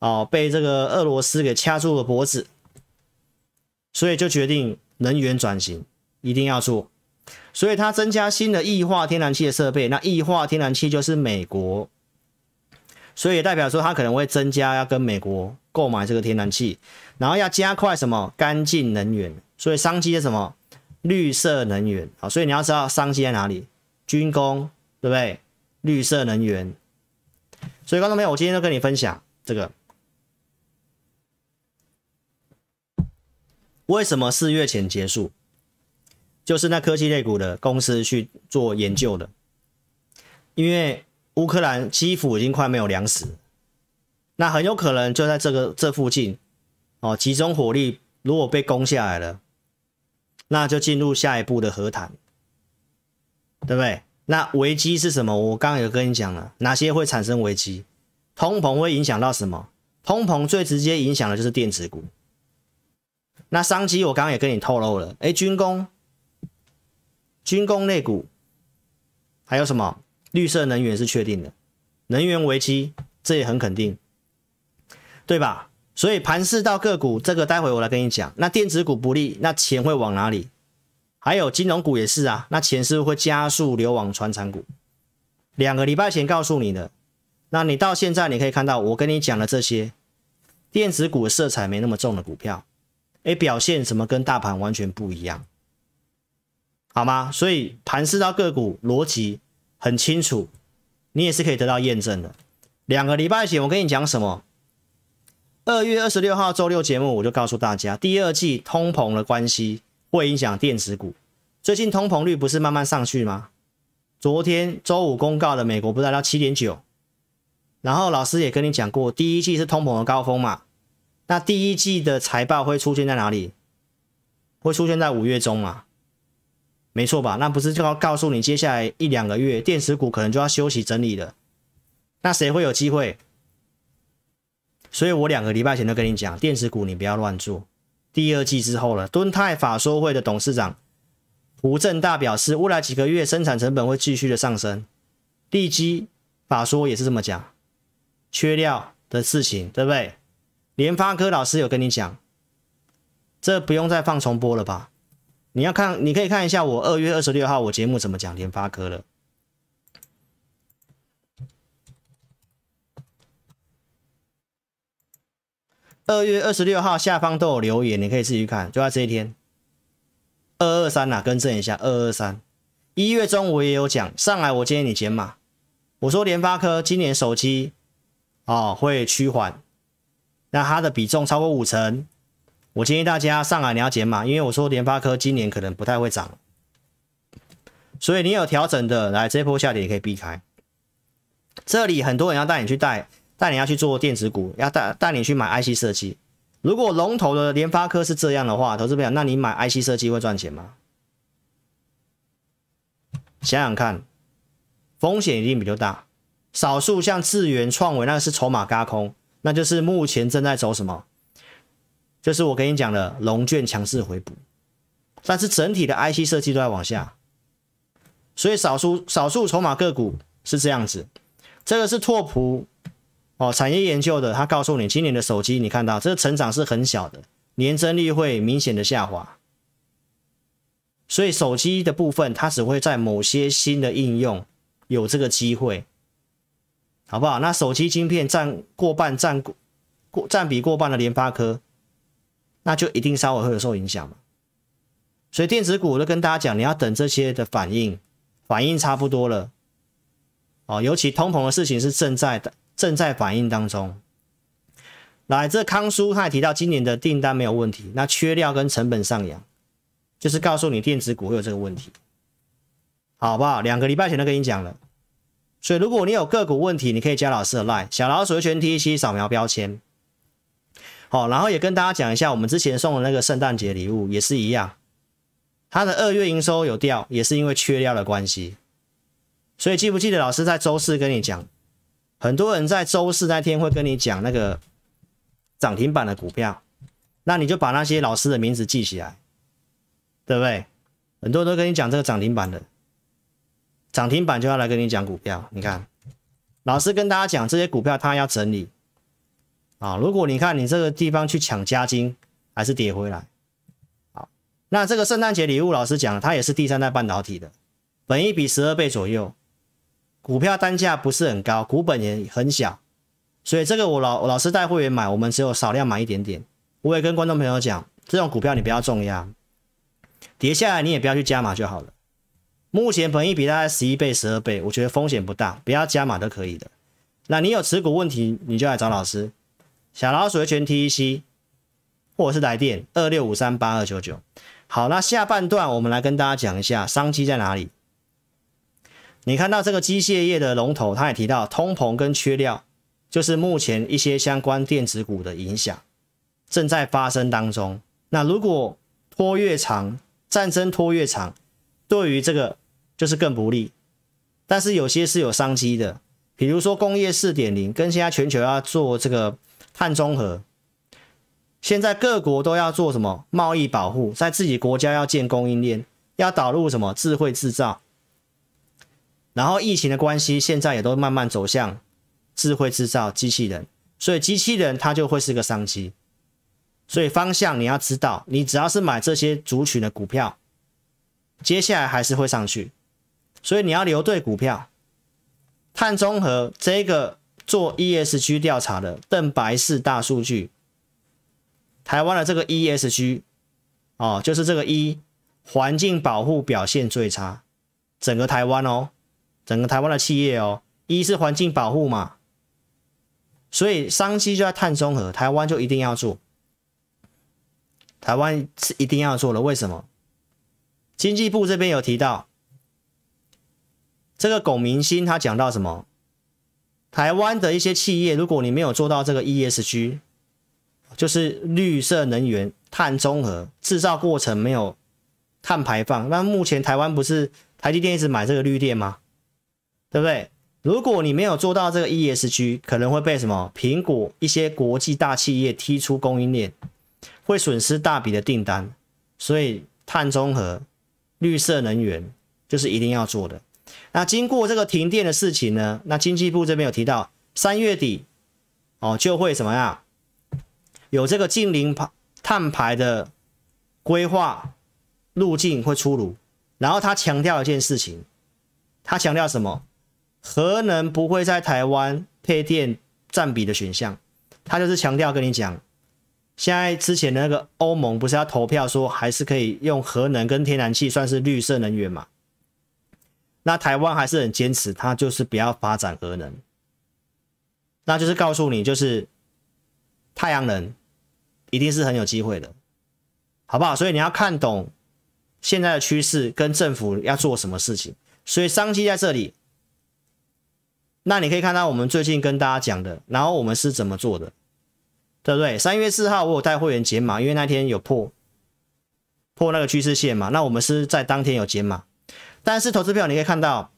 哦被这个俄罗斯给掐住了脖子，所以就决定能源转型一定要做，所以它增加新的液化天然气的设备。那液化天然气就是美国，所以也代表说它可能会增加要跟美国购买这个天然气，然后要加快什么干净能源，所以商机是什么绿色能源啊。所以你要知道商机在哪里。军工，对不对？绿色能源。所以观众朋友，我今天就跟你分享这个，为什么四月前结束，就是那科技类股的公司去做研究的，因为乌克兰基辅已经快没有粮食，那很有可能就在这个这附近哦，集中火力，如果被攻下来了，那就进入下一步的和谈。对不对？那危机是什么？我刚刚有跟你讲了，哪些会产生危机？通膨会影响到什么？通膨最直接影响的就是电子股。那商机我刚刚也跟你透露了，哎，军工、军工类股，还有什么？绿色能源是确定的，能源危机这也很肯定，对吧？所以盘势到个股，这个待会我来跟你讲。那电子股不利，那钱会往哪里？还有金融股也是啊，那钱是不是会加速流往传产股？两个礼拜前告诉你的，那你到现在你可以看到，我跟你讲的这些电子股色彩没那么重的股票，哎，表现什么跟大盘完全不一样，好吗？所以盘势到个股逻辑很清楚，你也是可以得到验证的。两个礼拜前我跟你讲什么？二月二十六号周六节目我就告诉大家，第二季通膨的关系会影响电子股。最近通膨率不是慢慢上去吗？昨天周五公告的美国不是来到 七点九， 然后老师也跟你讲过，第一季是通膨的高峰嘛，那第一季的财报会出现在哪里？会出现在五月中嘛，没错吧？那不是就要告诉你接下来一两个月电子股可能就要休息整理了，那谁会有机会？所以我两个礼拜前就跟你讲，电子股你不要乱做。第二季之后了，敦泰法说会的董事长胡正大表示，未来几个月生产成本会继续的上升。利基法说也是这么讲，缺料的事情，对不对？联发科老师有跟你讲，这不用再放重播了吧？你要看，你可以看一下我二月二十六号我节目怎么讲联发科了。二月二十六号下方都有留言，你可以自己看，就在这一天二二三啊，更正一下二二三。一月中我也有讲，上来我建议你减码，我说联发科今年手机哦会趋缓，那它的比重超过五成，我建议大家上来你要减码，因为我说联发科今年可能不太会涨，所以你有调整的来这波下跌也可以避开。这里很多人要带你去带带你要去做电子股，要带带你去买 I C 设计。如果龙头的联发科是这样的话，投资朋友，那你买 I C 设计会赚钱吗？想想看，风险一定比较大。少数像智原、创惟，那是筹码轧空，那就是目前正在走什么？就是我跟你讲的龙卷强势回补，但是整体的 I C 设计都在往下，所以少数少数筹码个股是这样子。这个是拓普哦，产业研究的，他告诉你今年的手机，你看到这个成长是很小的，年增率会明显的下滑，所以手机的部分它只会在某些新的应用有这个机会，好不好？那手机晶片占过半，占过占比过半的联发科，那就一定稍微会有受影响嘛。所以电子股我就跟大家讲，你要等这些的反应，反应差不多了哦，尤其通膨的事情是正在的。正在反应当中。来，这康叔他也提到今年的订单没有问题，那缺料跟成本上扬，就是告诉你电子股会有这个问题，好不好？两个礼拜前都跟你讲了，所以如果你有个股问题，你可以加老师的 line 小老鼠全 T 七 扫描标签。好，然后也跟大家讲一下，我们之前送的那个圣诞节礼物也是一样，它的二月营收有掉，也是因为缺料的关系。所以记不记得老师在周四跟你讲？很多人在周四那天会跟你讲那个涨停板的股票，那你就把那些老师的名字记起来，对不对？很多人都跟你讲这个涨停板的，涨停板就要来跟你讲股票。你看，老师跟大家讲这些股票它要整理啊。如果你看你这个地方去抢加金，还是跌回来。好，那这个圣诞节礼物老师讲，它也是第三代半导体的，本益比十二倍左右，股票单价不是很高，股本也很小，所以这个我老我老师带会员买，我们只有少量买一点点。我也跟观众朋友讲，这种股票你不要重压，跌下来你也不要去加码就好了。目前本益比大概十一倍、十二倍，我觉得风险不大，不要加码都可以的。那你有持股问题，你就来找老师，小老鼠全 T E C， 或者是来电二六五三八二九九。好，那下半段我们来跟大家讲一下商机在哪里。你看到这个机械业的龙头，他也提到通膨跟缺料，就是目前一些相关电子股的影响正在发生当中。那如果拖越长，战争拖越长，对于这个就是更不利。但是有些是有商机的，比如说工业 四点零 跟现在全球要做这个碳中和，现在各国都要做什么贸易保护，在自己国家要建供应链，要导入什么智慧制造，然后疫情的关系，现在也都慢慢走向智慧制造机器人，所以机器人它就会是个商机。所以方向你要知道，你只要是买这些族群的股票，接下来还是会上去，所以你要留对股票。碳中和这个做 E S G 调查的邓白氏大数据，台湾的这个 E S G 哦，就是这个 E 环境保护表现最差，整个台湾哦，整个台湾的企业哦， E 是环境保护嘛，所以商机就在碳中和，台湾就一定要做。台湾是一定要做的，为什么？经济部这边有提到，这个龚明鑫他讲到什么？台湾的一些企业，如果你没有做到这个 E S G， 就是绿色能源、碳中和、制造过程没有碳排放，那目前台湾不是台积电一直买这个绿电吗？对不对？如果你没有做到这个 E S G， 可能会被什么苹果一些国际大企业踢出供应链。会损失大笔的订单，所以碳中和、绿色能源就是一定要做的。那经过这个停电的事情呢，那经济部这边有提到，三月底哦就会什么呀？有这个净零碳排的规划路径会出炉。然后他强调一件事情，他强调什么？核能不会在台湾配电占比的选项，他就是强调跟你讲。现在之前的那个欧盟不是要投票说还是可以用核能跟天然气算是绿色能源嘛？那台湾还是很坚持，它就是不要发展核能，那就是告诉你，就是太阳能一定是很有机会的，好不好？所以你要看懂现在的趋势跟政府要做什么事情，所以商机在这里。那你可以看到我们最近跟大家讲的，然后我们是怎么做的。对不对？ 三月四号我有带会员解码，因为那天有破破那个趋势线嘛，那我们是在当天有解码。但是投资票你可以看到，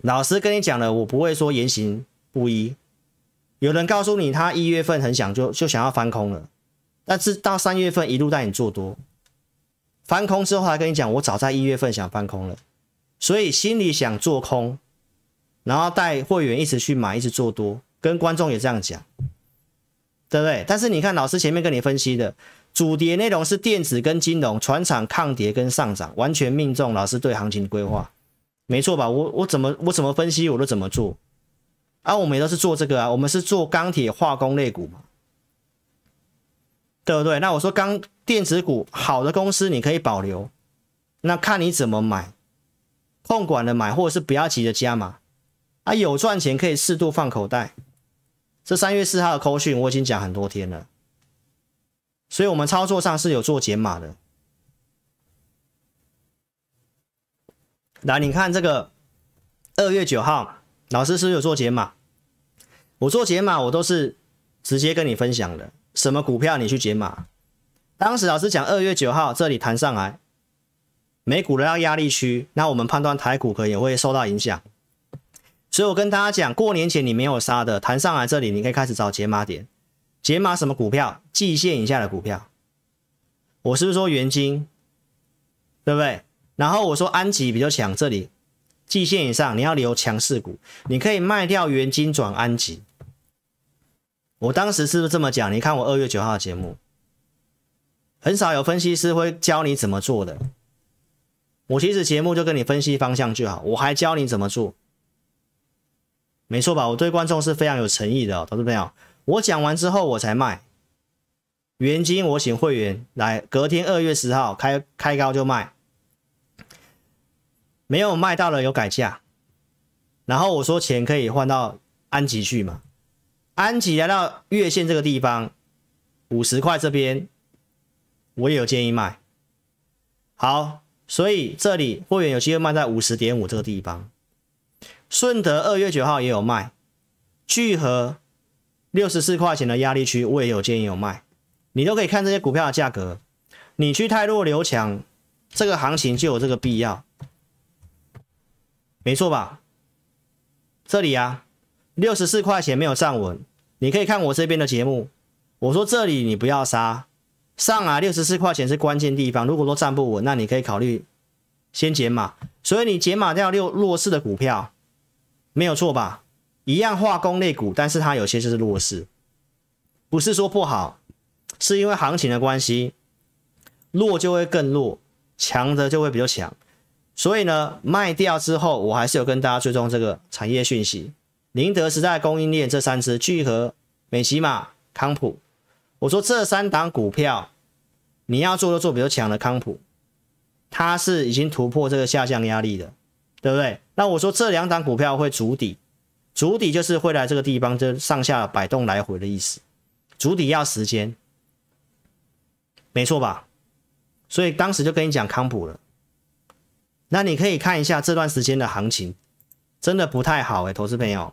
老师跟你讲了，我不会说言行不一。有人告诉你他一月份很想就就想要翻空了，但是到三月份一路带你做多，翻空之后他跟你讲我早在一月份想翻空了，所以心里想做空，然后带会员一直去买，一直做多，跟观众也这样讲。对不对？但是你看老师前面跟你分析的主跌内容是电子跟金融、传产抗跌跟上涨，完全命中老师对行情规划，没错吧？我我怎么我怎么分析我都怎么做啊？我们也都是做这个啊，我们是做钢铁、化工类股嘛，对不对？那我说钢电子股好的公司你可以保留，那看你怎么买，控管的买，或者是不要急着加码啊，有赚钱可以适度放口袋。这三月四号的扣讯我已经讲很多天了，所以我们操作上是有做减码的。来，你看这个二月九号，老师是不是有做减码？我做减码，我都是直接跟你分享的，什么股票你去减码。当时老师讲二月九号这里弹上来，美股来到压力区，那我们判断台股可能也会受到影响。所以我跟大家讲，过年前你没有杀的，弹上来这里，你可以开始找解码点，解码什么股票？季线以下的股票。我是不是说元晶，对不对？然后我说安吉比较强，这里季线以上你要留强势股，你可以卖掉元金转安吉。我当时是不是这么讲？你看我二月九号的节目，很少有分析师会教你怎么做的。我其实节目就跟你分析方向就好，我还教你怎么做，没错吧？我对观众是非常有诚意的哦，投资朋友。我讲完之后我才卖元金，我请会员来，隔天二月十号开开高就卖，没有卖到了有改价，然后我说钱可以换到安吉去嘛。安吉来到月线这个地方五十块这边，我也有建议卖。好，所以这里会员有机会卖在 五十点五 这个地方。顺德二月九号也有卖，聚合六十四块钱的压力区我也有建议有卖。你都可以看这些股票的价格，你去太弱留强，这个行情就有这个必要，没错吧？这里啊六十四块钱没有站稳，你可以看我这边的节目，我说这里你不要杀上来，六十四块钱是关键地方，如果都站不稳，那你可以考虑先减码。所以你减码掉六弱势的股票没有错吧？一样化工类股，但是它有些就是弱势，不是说不好，是因为行情的关系，弱就会更弱，强的就会比较强。所以呢，卖掉之后我还是有跟大家追踪这个产业讯息，宁德时代供应链这三支聚合、美琪玛、康普，我说这三档股票你要做就做比较强的。康普它是已经突破这个下降压力的，对不对？那我说这两档股票会筑底，筑底就是会来这个地方就上下摆动来回的意思，筑底要时间，没错吧？所以当时就跟你讲康普了。那你可以看一下这段时间的行情真的不太好诶，投资朋友，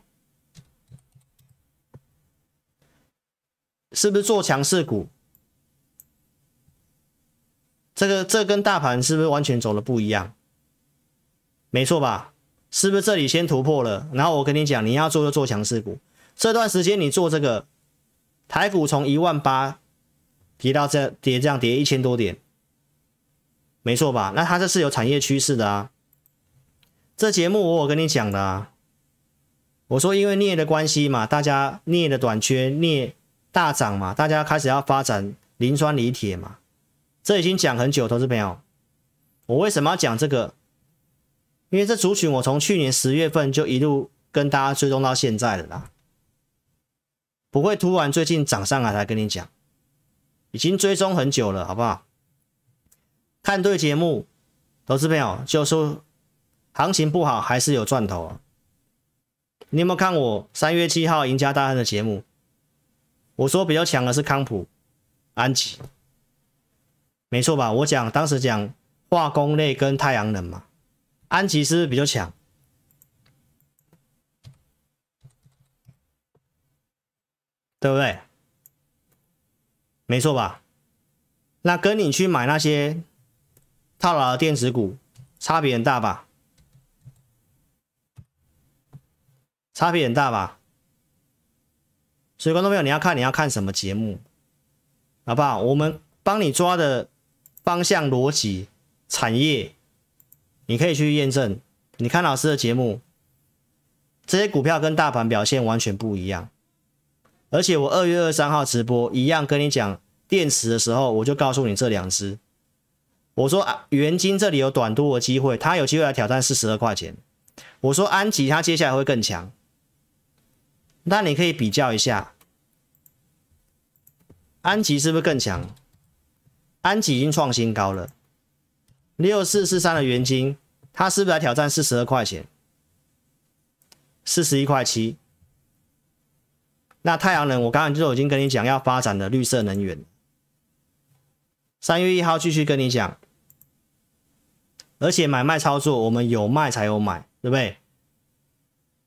是不是做强势股？这个这跟大盘是不是完全走的不一样？没错吧？是不是这里先突破了，然后我跟你讲你要做就做强势股。这段时间你做这个台股从一万八跌到这跌这样跌一千多点，没错吧？那它这是有产业趋势的啊，这节目我有跟你讲的啊，我说因为镍的关系嘛，大家镍的短缺，镍大涨嘛，大家开始要发展磷酸锂铁嘛，这已经讲很久，投资朋友。我为什么要讲这个？因为这族群我从去年十月份就一路跟大家追踪到现在了啦，不会突然最近涨上来才跟你讲，已经追踪很久了，好不好？看对节目，投资朋友，就说行情不好还是有赚头啊。你有没有看我三月七号赢家大亨的节目？我说比较强的是康普、安吉，没错吧？我讲当时讲化工类跟太阳能嘛，安吉是不是比较强？对不对？没错吧？那跟你去买那些套牢的电子股差别很大吧？差别很大吧？所以观众朋友，你要看你要看什么节目，好不好？我们帮你抓的方向、逻辑、产业，你可以去验证。你看老师的节目，这些股票跟大盘表现完全不一样。而且我二月二十三号直播一样跟你讲电池的时候，我就告诉你这两只，我说元金这里有短多的机会，它有机会来挑战四十二块钱。我说安吉它接下来会更强，那你可以比较一下，安吉是不是更强？安吉已经创新高了，六四四三的元金，它是不是来挑战四十二块钱？四十一块七。那太阳能我刚刚就已经跟你讲要发展的绿色能源，三月一号继续跟你讲，而且买卖操作我们有卖才有买，对不对？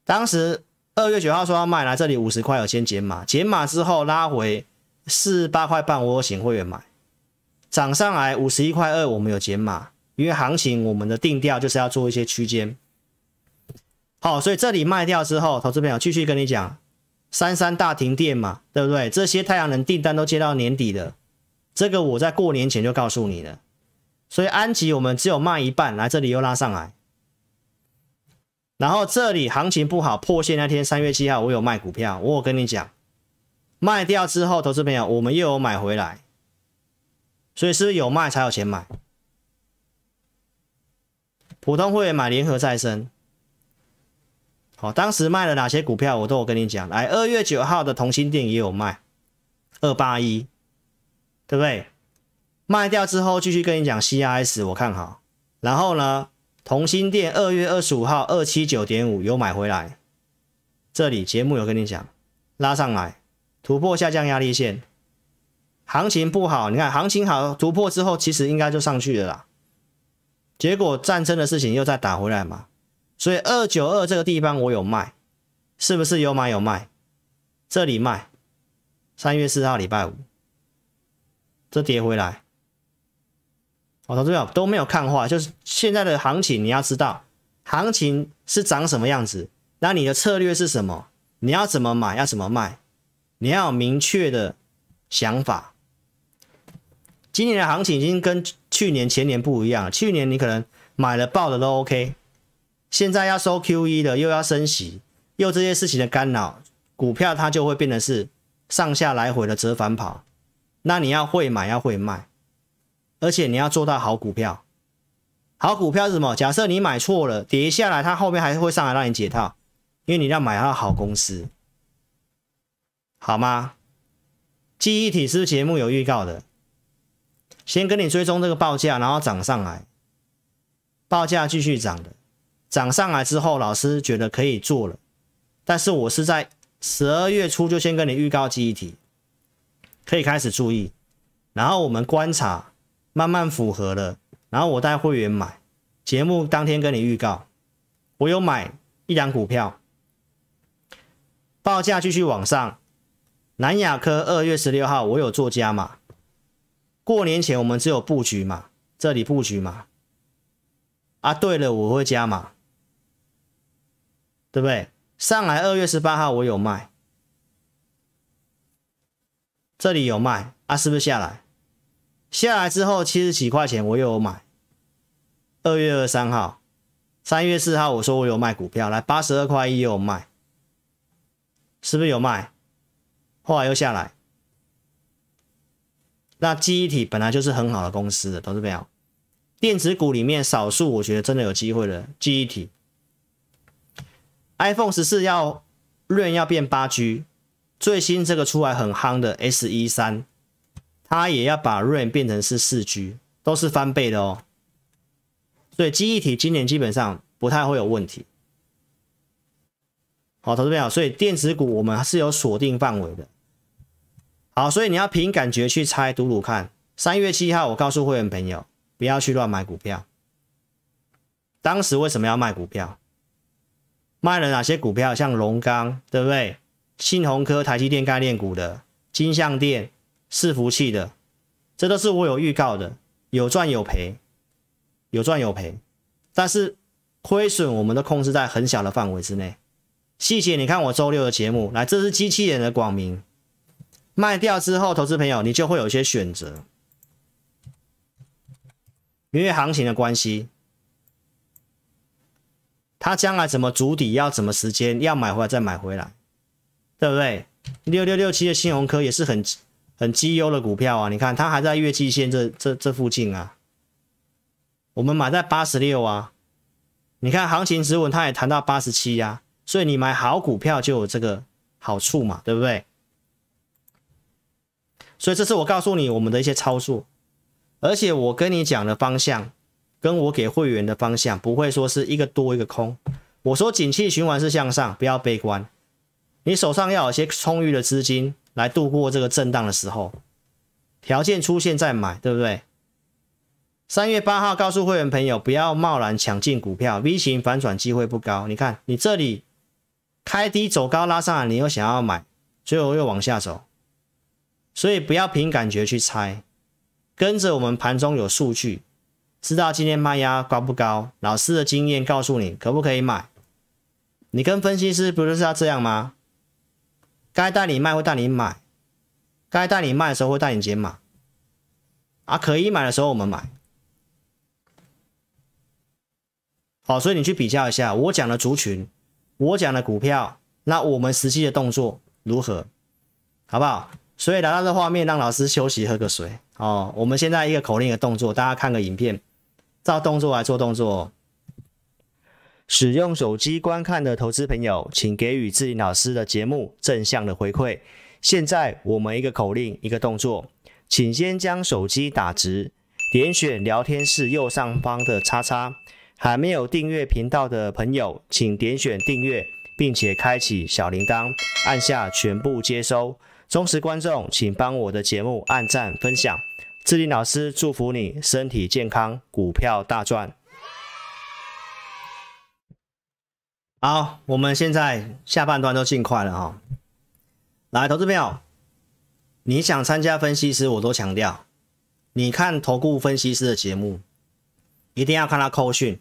当时二月九号说要卖，来这里五十块有先减码，减码之后拉回四十八块半，我有请会员买，涨上来五十一块二我们有减码，因为行情我们的定调就是要做一些区间。好，所以这里卖掉之后，投资朋友继续跟你讲三三大停电嘛，对不对？这些太阳能订单都接到年底的，这个我在过年前就告诉你了。所以安吉我们只有卖一半，来这里又拉上来，然后这里行情不好破线那天三月七号我有卖股票，我有跟你讲，卖掉之后投资朋友我们又有买回来，所以是不是有卖才有钱买？普通会员买联合再生，好，当时卖了哪些股票我都有跟你讲，来二月九号的同心店也有卖二八一，对不对？卖掉之后继续跟你讲 C R S 我看好，然后呢同心店二月二十五号 二七九点五 有买回来，这里节目有跟你讲拉上来突破下降压力线，行情不好，你看行情好突破之后其实应该就上去了啦，结果战争的事情又再打回来嘛，所以二九二这个地方我有卖，是不是有买有卖？这里卖三月四号礼拜五这跌回来，我投资者都没有看坏，就是现在的行情，你要知道行情是长什么样子，那你的策略是什么？你要怎么买，要怎么卖？你要有明确的想法。今年的行情已经跟去年、前年不一样了。去年你可能买了爆的都 OK， 现在要收 Q E 的，又要升息，又这些事情的干扰，股票它就会变得是上下来回的折返跑。那你要会买，要会卖。而且你要做到好股票，好股票是什么？假设你买错了，跌下来，它后面还会上来让你解套，因为你要买到好公司，好吗？记忆体是节目有预告的，先跟你追踪这个报价，然后涨上来，报价继续涨的，涨上来之后，老师觉得可以做了，但是我是在十二月初就先跟你预告记忆体，可以开始注意，然后我们观察。慢慢符合了，然后我带会员买，节目当天跟你预告，我有买一档股票，报价继续往上，南亚科二月十六号我有做加码，过年前我们只有布局嘛，这里布局嘛，啊对了我会加码，对不对？上来二月十八号我有卖，这里有卖啊，是不是下来？下来之后七十几块钱我又有买，二月二十三号三月四号我说我有卖股票，来八十二块一又有卖，是不是有卖？后来又下来，那记忆体本来就是很好的公司的，投资朋友，电子股里面少数我觉得真的有机会的记忆体， iPhone 十四要 RAM 要变 八 G， 最新这个出来很夯的 S 十三它也要把 RAM 变成是 四 G， 都是翻倍的哦。所以记忆体今年基本上不太会有问题。好，投资朋友，所以电子股我们是有锁定范围的。好，所以你要凭感觉去猜赌赌看。三月七号我告诉会员朋友，不要去乱买股票。当时为什么要卖股票？卖了哪些股票？像龙钢，对不对？信鸿科、台积电概念股的，金像电。伺服器的，这都是我有预告的，有赚有赔，有赚有赔，但是亏损我们都控制在很小的范围之内。细节你看我周六的节目，来，这是机器人的广明，卖掉之后，投资朋友你就会有一些选择，因为行情的关系，它将来怎么筑底，要怎么时间，要买回来再买回来，对不对？六六六七的信鸿科也是很。很绩优的股票啊，你看它还在月季线这这这附近啊，我们买在八十六啊，你看行情止稳它也谈到八十七啊，所以你买好股票就有这个好处嘛，对不对？所以这是我告诉你我们的一些操作，而且我跟你讲的方向跟我给会员的方向不会说是一个多一个空，我说景气循环是向上，不要悲观，你手上要有些充裕的资金来度过这个震荡的时候，条件出现再买，对不对？三月八号告诉会员朋友，不要贸然抢进股票 ，V 型反转机会不高。你看，你这里开低走高拉上来，你又想要买，所以我又往下走。所以不要凭感觉去猜，跟着我们盘中有数据，知道今天卖压高不高，老师的经验告诉你可不可以买。你跟分析师不就是要这样吗？该带你卖会带你买，该带你卖的时候会带你减码，啊，可以买的时候我们买。好，所以你去比较一下，我讲的族群，我讲的股票，那我们实际的动作如何，好不好？所以来到这画面，让老师休息，喝个水。哦，我们现在一个口令的动作，大家看个影片，照动作来做动作。使用手机观看的投资朋友，请给予志霖老师的节目正向的回馈。现在我们一个口令一个动作，请先将手机打直，点选聊天室右上方的叉叉。还没有订阅频道的朋友，请点选订阅，并且开启小铃铛，按下全部接收。忠实观众，请帮我的节目按赞分享。志霖老师祝福你身体健康，股票大赚。好，我们现在下半段都尽快了哈。来，投资朋友，你想参加分析师，我都强调，你看投顾分析师的节目，一定要看他扣讯。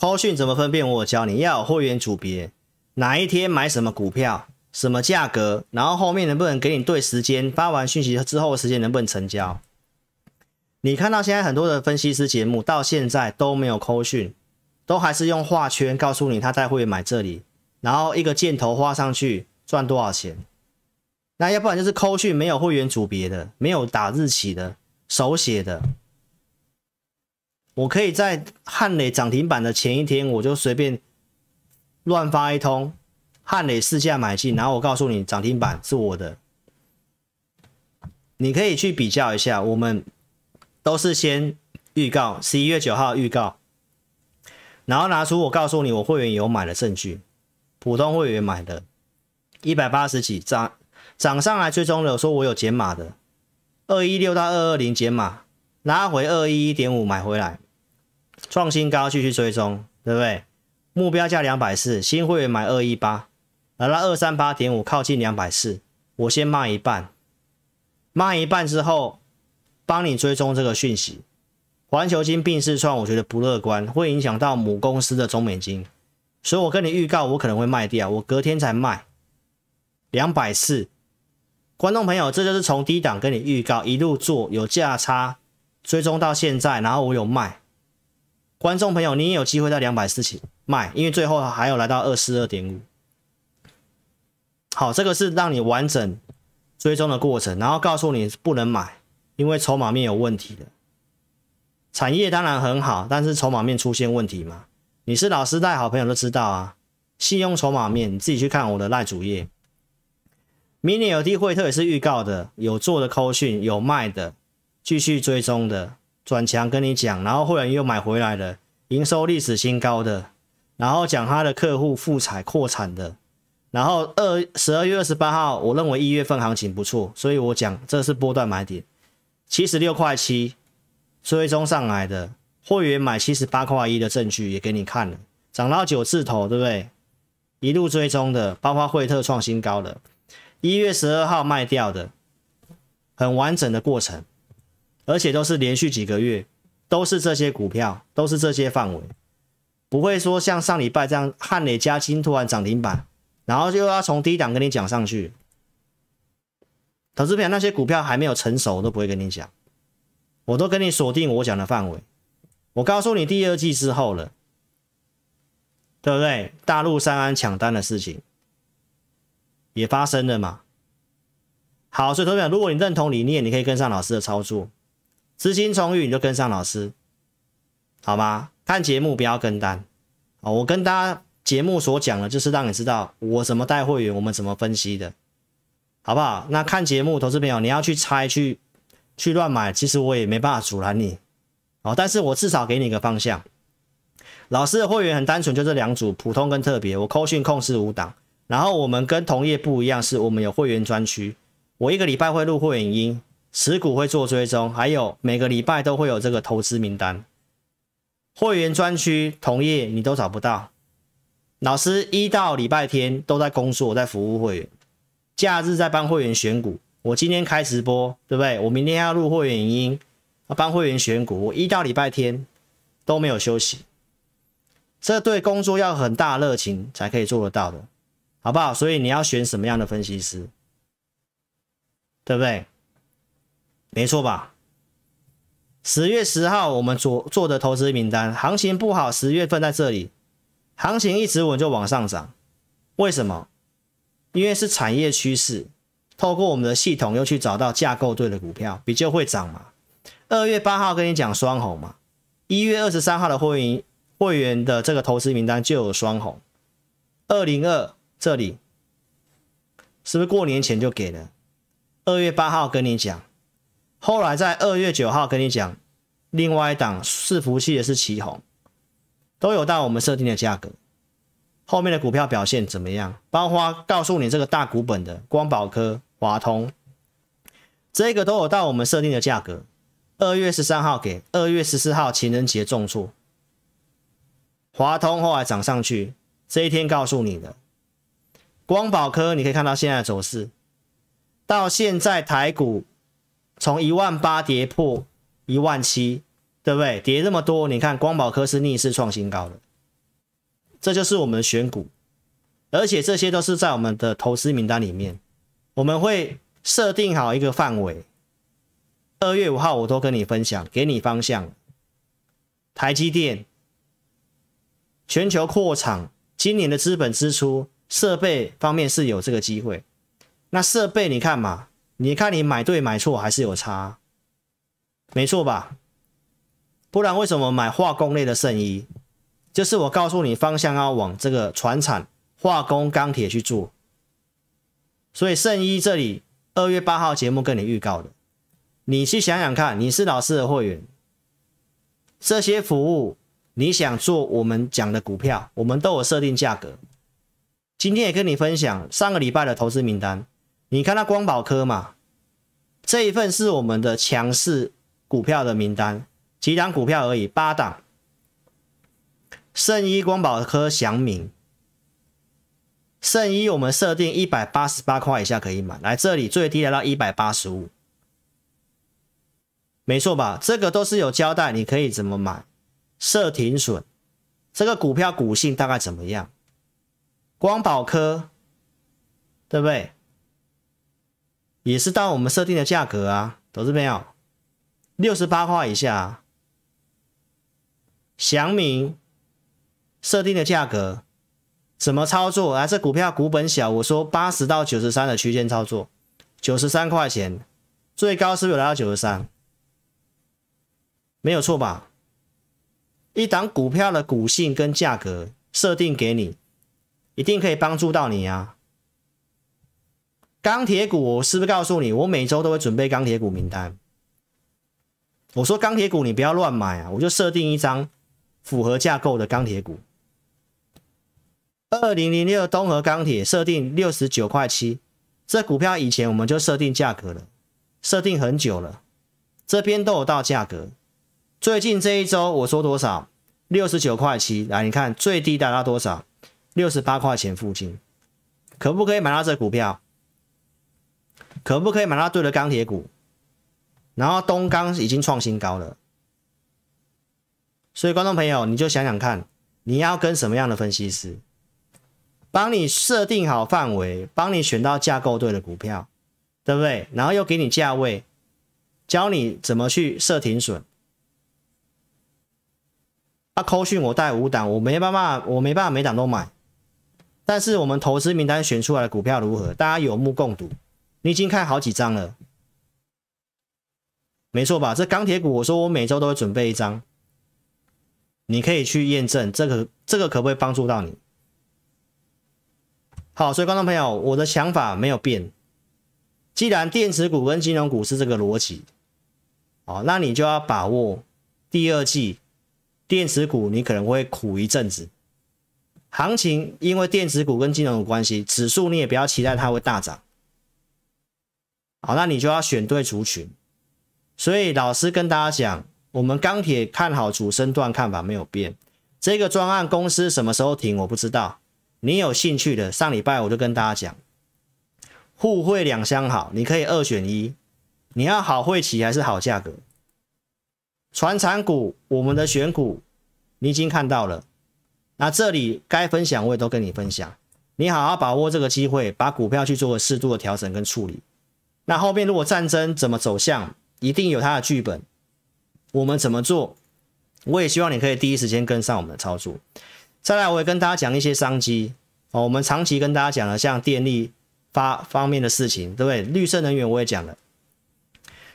扣讯怎么分辨？我教你，要有会员组别，哪一天买什么股票，什么价格，然后后面能不能给你对时间，发完讯息之后的时间能不能成交？你看到现在很多的分析师节目到现在都没有扣讯，都还是用画圈告诉你他带会员买这里，然后一个箭头画上去赚多少钱。那要不然就是扣讯没有会员组别的，没有打日期的，手写的。我可以在汉磊涨停板的前一天，我就随便乱发一通，汉磊市价买进，然后我告诉你涨停板是我的。你可以去比较一下，我们都是先预告十一月九号预告。然后拿出我告诉你我会员有买的证据，普通会员买的一百八十几涨涨上来，最终的说我有减码的二一六到二二零减码，拉回 二一一点五 买回来，创新高继续追踪，对不对？目标价两百四十，新会员买二一八，来到 二三八点五 靠近两百四十，我先卖一半，卖一半之后帮你追踪这个讯息。环球金并视创我觉得不乐观，会影响到母公司的中美金，所以我跟你预告我可能会卖掉，我隔天才卖两百四十。观众朋友，这就是从低档跟你预告一路做，有价差追踪到现在，然后我有卖。观众朋友，你也有机会在两百四十起卖，因为最后还有来到 二四二点五。 好，这个是让你完整追踪的过程，然后告诉你不能买，因为筹码面有问题的。产业当然很好，但是筹码面出现问题嘛？你是老师带好朋友都知道啊。信用筹码面，你自己去看我的赖主页。明年有低惠特也是预告的，有做的扣讯，有卖的，继续追踪的，转强跟你讲，然后会员又买回来的，营收历史新高的，然后讲他的客户复采扩产的，然后二十二月二十八号，我认为一月份行情不错，所以我讲这是波段买点，七十六块七。追踪上来的会员买七十八块一的证据也给你看了，涨到九字头，对不对？一路追踪的，包括惠特创新高的，一月十二号卖掉的，很完整的过程，而且都是连续几个月，都是这些股票，都是这些范围，不会说像上礼拜这样汉磊加金突然涨停板，然后就要从低档跟你讲上去。投资朋友，那些股票还没有成熟，我都不会跟你讲。我都跟你锁定我讲的范围，我告诉你第二季之后了，对不对？大陆三安抢单的事情也发生了嘛。好，所以投资者，如果你认同理念，你可以跟上老师的操作，资金充裕你就跟上老师，好吗？看节目不要跟单啊！我跟大家节目所讲的，就是让你知道我怎么带会员，我们怎么分析的，好不好？那看节目，投资朋友你要去猜去。去乱买，其实我也没办法阻拦你，哦，但是我至少给你一个方向。老师的会员很单纯，就这两组，普通跟特别。我扣讯控制五档，然后我们跟同业不一样，是我们有会员专区，我一个礼拜会录会员音，持股会做追踪，还有每个礼拜都会有这个投资名单。会员专区同业你都找不到，老师一到礼拜天都在工作，在服务会员，假日在帮会员选股。我今天开直播，对不对？我明天要录会员音，要帮会员选股。我一到礼拜天都没有休息，这对工作要很大热情才可以做得到的，好不好？所以你要选什么样的分析师，对不对？没错吧？十月十号我们做做的投资名单，行情不好，十月份在这里，行情一直稳就往上涨，为什么？因为是产业趋势，透过我们的系统又去找到架构对的股票，比较会涨嘛。二月八号跟你讲双红嘛，一月二十三号的会员会员的这个投资名单就有双红，二零二这里是不是过年前就给了？二月八号跟你讲。后来在二月九号跟你讲，另外一档伺服器的是旗宏，都有到我们设定的价格。后面的股票表现怎么样？包括告诉你这个大股本的光宝科、华通，这个都有到我们设定的价格。二月十三号给，二月十四号情人节重挫，华通后来涨上去，这一天告诉你的。光宝科你可以看到现在的走势，到现在台股从一万八跌破一万七，对不对？跌这么多，你看光宝科是逆势创新高的，这就是我们的选股，而且这些都是在我们的投资名单里面，我们会设定好一个范围。二月五号我都跟你分享，给你方向。台积电全球扩厂，今年的资本支出设备方面是有这个机会，那设备你看嘛，你看你买对买错还是有差，没错吧？不然为什么买化工类的圣衣？就是我告诉你方向要往这个传产、化工、钢铁去做。所以圣衣这里二月八号节目跟你预告的，你去想想看，你是老师的会员，这些服务你想做我们讲的股票，我们都有设定价格。今天也跟你分享上个礼拜的投资名单。你看到光宝科嘛，这一份是我们的强势股票的名单，几档股票而已，八档。圣衣、光宝科、祥明。圣衣我们设定一百八十八块以下可以买，来这里最低来到一百八十五，没错吧？这个都是有交代，你可以怎么买，设停损，这个股票股性大概怎么样？光宝科，对不对？也是到我们设定的价格啊，投资朋友六十八块以下、啊。祥明设定的价格怎么操作啊？这股票股本小，我说八十到九十三的区间操作，九十三块钱最高是不是有来到 九十三？ 没有错吧？一档股票的股性跟价格设定给你，一定可以帮助到你啊。钢铁股我是不是告诉你，我每周都会准备钢铁股名单？我说钢铁股你不要乱买啊，我就设定一张符合架构的钢铁股。二零零六东和钢铁设定 六十九块七， 这股票以前我们就设定价格了，设定很久了，这边都有到价格。最近这一周我说多少？ 六十九块七， 来你看最低达到多少？ 六十八块钱附近。可不可以买到这股票？可不可以买到对的钢铁股？然后东钢已经创新高了，所以观众朋友你就想想看，你要跟什么样的分析师帮你设定好范围，帮你选到架构对的股票，对不对？然后又给你价位，教你怎么去设停损。啊，扣讯我带五档，我没办法，我没办法每档都买，但是我们投资名单选出来的股票如何，大家有目共睹。你已经看好几张了，没错吧？这钢铁股我说我每周都会准备一张，你可以去验证这个这个可不可以帮助到你。好，所以观众朋友，我的想法没有变，既然电子股跟金融股是这个逻辑，好，那你就要把握第二季电子股你可能会苦一阵子，行情因为电子股跟金融有关系，指数你也不要期待它会大涨。好，那你就要选对族群。所以老师跟大家讲，我们钢铁看好主升段看法没有变，这个专案公司什么时候停我不知道，你有兴趣的上礼拜我就跟大家讲，互惠两相好，你可以二选一，你要好汇期还是好价格。传产股我们的选股你已经看到了，那这里该分享我也都跟你分享，你好好把握这个机会，把股票去做个适度的调整跟处理。那后面如果战争怎么走向，一定有它的剧本，我们怎么做，我也希望你可以第一时间跟上我们的操作。再来，我也跟大家讲一些商机哦，我们长期跟大家讲了像电力发方面的事情，对不对？绿色能源我也讲了。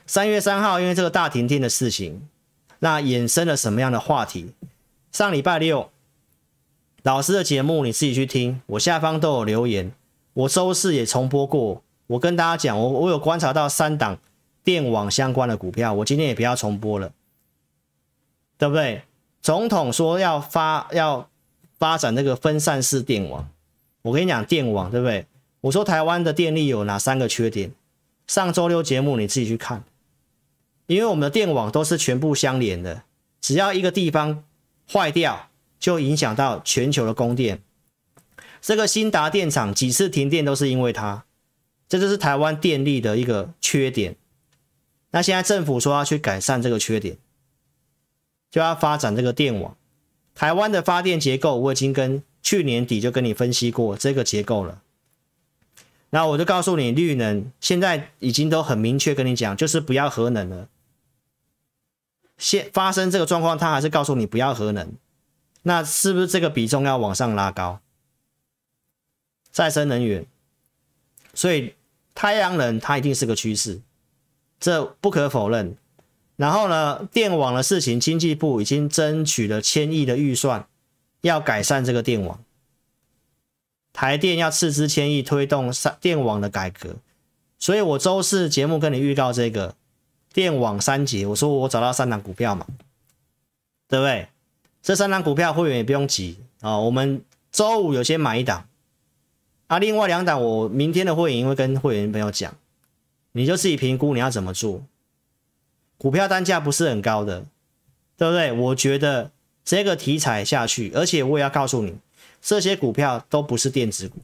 三月三号，因为这个大停电的事情，那衍生了什么样的话题？上礼拜六老师的节目你自己去听，我下方都有留言，我周四也重播过。我跟大家讲，我我有观察到三档电网相关的股票，我今天也不要重播了，对不对？总统说要发要发展这个分散式电网，我跟你讲电网，对不对？我说台湾的电力有哪三个缺点？上周六节目你自己去看，因为我们的电网都是全部相连的，只要一个地方坏掉，就影响到全球的供电。这个新达电厂几次停电都是因为它，这就是台湾电力的一个缺点。那现在政府说要去改善这个缺点，就要发展这个电网。台湾的发电结构我已经跟去年底就跟你分析过这个结构了。那我就告诉你，绿能现在已经都很明确跟你讲，就是不要核能了。现发生这个状况，他还是告诉你不要核能，那是不是这个比重要往上拉高？再生能源，所以太阳能它一定是个趋势，这不可否认。然后呢，电网的事情，经济部已经争取了千亿的预算，要改善这个电网。台电要斥资千亿推动电网的改革，所以我周四节目跟你预告这个电网三节，我说我找到三档股票嘛，对不对？这三档股票会员也不用急啊、哦，我们周五有先买一档，啊，另外两档我明天的会员会跟会员朋友讲，你就自己评估你要怎么做。股票单价不是很高的，对不对？我觉得这个题材下去，而且我也要告诉你，这些股票都不是电子股，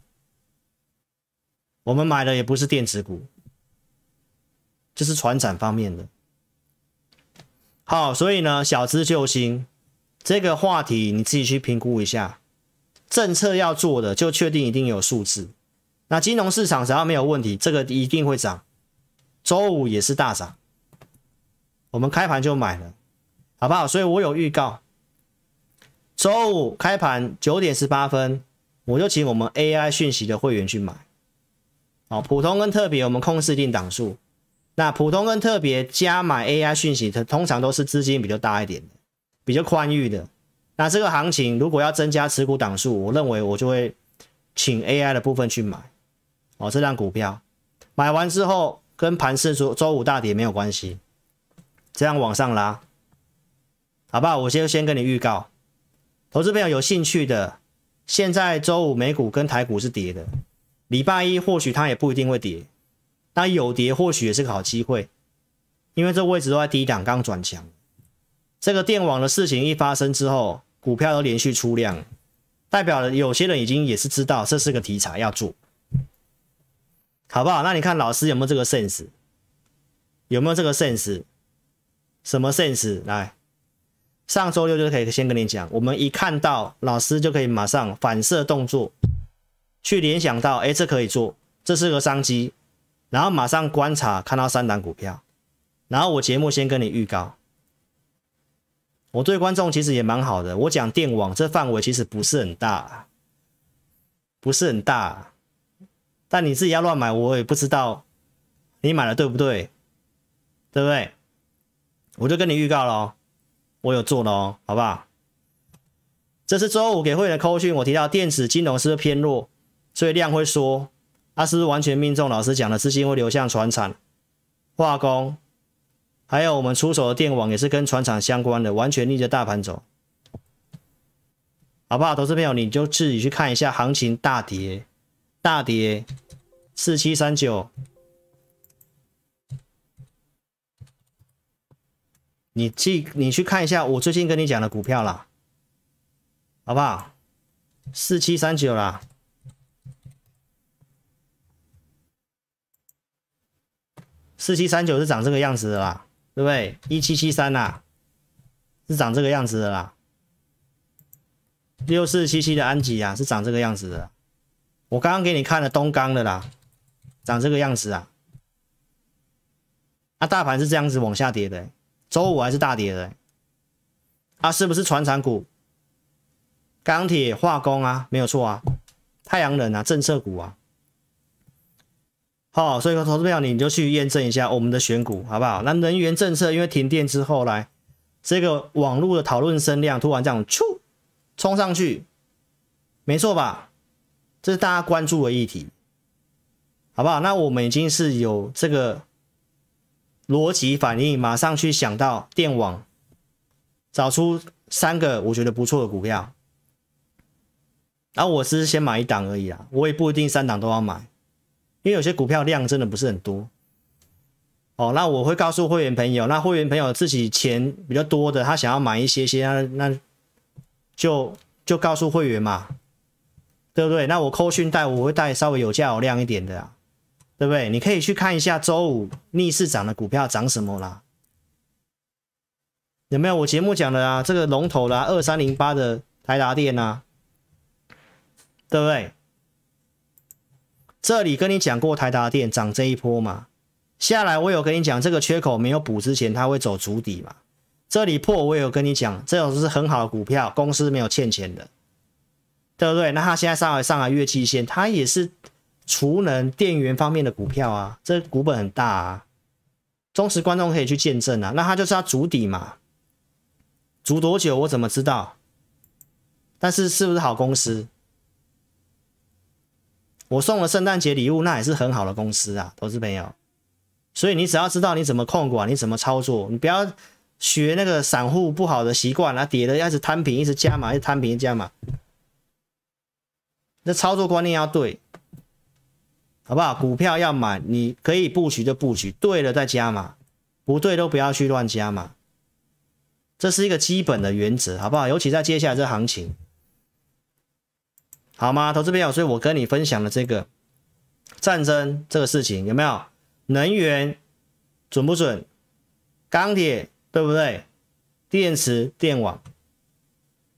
我们买的也不是电子股，这是传产方面的。好，所以呢，小资救星这个话题你自己去评估一下，政策要做的就确定一定有数字。那金融市场只要没有问题，这个一定会涨。周五也是大涨，我们开盘就买了，好不好？所以我有预告。周五开盘九点十八分，我就请我们 A I 讯息的会员去买。好，普通跟特别我们控制定档数。那普通跟特别加买 A I 讯息的，通常都是资金比较大一点的，比较宽裕的。那这个行情如果要增加持股档数，我认为我就会请 A I 的部分去买。哦，这档股票买完之后跟盘势说周五大跌没有关系，这样往上拉，好不好？我就先跟你预告。投资朋友有兴趣的，现在周五美股跟台股是跌的，礼拜一或许它也不一定会跌，那有跌或许也是个好机会，因为这位置都在低档刚转强。这个电网的事情一发生之后，股票都连续出量，代表了有些人已经也是知道这是个题材要做，好不好？那你看老师有没有这个 sense？ 有没有这个 sense？ 什么 sense？ 来，上周六就可以先跟你讲，我们一看到老师就可以马上反射动作去联想到，哎，这可以做，这是个商机，然后马上观察看到三档股票，然后我节目先跟你预告。我对观众其实也蛮好的，我讲电网这范围其实不是很大，不是很大，但你自己要乱买，我也不知道你买了对不对，对不对？我就跟你预告咯，我有做了哦，好不好？这是周五给会员的扣讯，我提到电子金融是不是偏弱，所以量会缩，它、啊、是不是完全命中老师讲的资金会流向传产、化工，还有我们出手的电网也是跟传产相关的，完全逆着大盘走，好不好？投资朋友你就自己去看一下行情大跌，大跌四七三九。你去你去看一下我最近跟你讲的股票啦，好不好？四七三九啦，四七三九是长这个样子的啦，对不对？一七七三啦，是长这个样子的啦。六四七七的安吉啊，是长这个样子的。我刚刚给你看了东钢的啦，长这个样子啊。啊，大盘是这样子往下跌的、欸。周五还是大跌的、欸。啊，是不是传产股、钢铁、化工啊？没有错啊，太阳能啊，政策股啊。好、哦，所以投资朋友你就去验证一下我们的选股，好不好？那能源政策因为停电之后来，这个网络的讨论声量突然这样冲冲上去，没错吧？这是大家关注的议题，好不好？那我们已经是有这个逻辑反应，马上去想到电网，找出三个我觉得不错的股票。然、啊、后我只是先买一档而已啦，我也不一定三档都要买。因为有些股票量真的不是很多，哦，那我会告诉会员朋友，那会员朋友自己钱比较多的，他想要买一些些，那那就就告诉会员嘛，对不对？那我扣讯带我会带稍微有价有量一点的啊，对不对？你可以去看一下周五逆市涨的股票涨什么啦，有没有？我节目讲的啊，这个龙头啦、啊，二三零八的台达电啊，对不对？这里跟你讲过台达电涨这一波嘛，下来我有跟你讲这个缺口没有补之前它会走筑底嘛，这里破我有跟你讲这种是很好的股票，公司没有欠钱的，对不对？那它现在上来上来月季线，它也是储能电源方面的股票啊，这股本很大啊，忠实观众可以去见证啊，那它就是要筑底嘛，筑多久我怎么知道？但是是不是好公司？我送了圣诞节礼物，那也是很好的公司啊，投资朋友。所以你只要知道你怎么控管，你怎么操作，你不要学那个散户不好的习惯啊，跌了一直摊平，一直加码，一直摊平，一直加码。那操作观念要对，好不好？股票要买，你可以布局就布局，对了再加码，不对都不要去乱加码。这是一个基本的原则，好不好？尤其在接下来这行情。好吗，投资朋友？所以我跟你分享的这个战争这个事情，有没有能源准不准？钢铁对不对？电池、电网，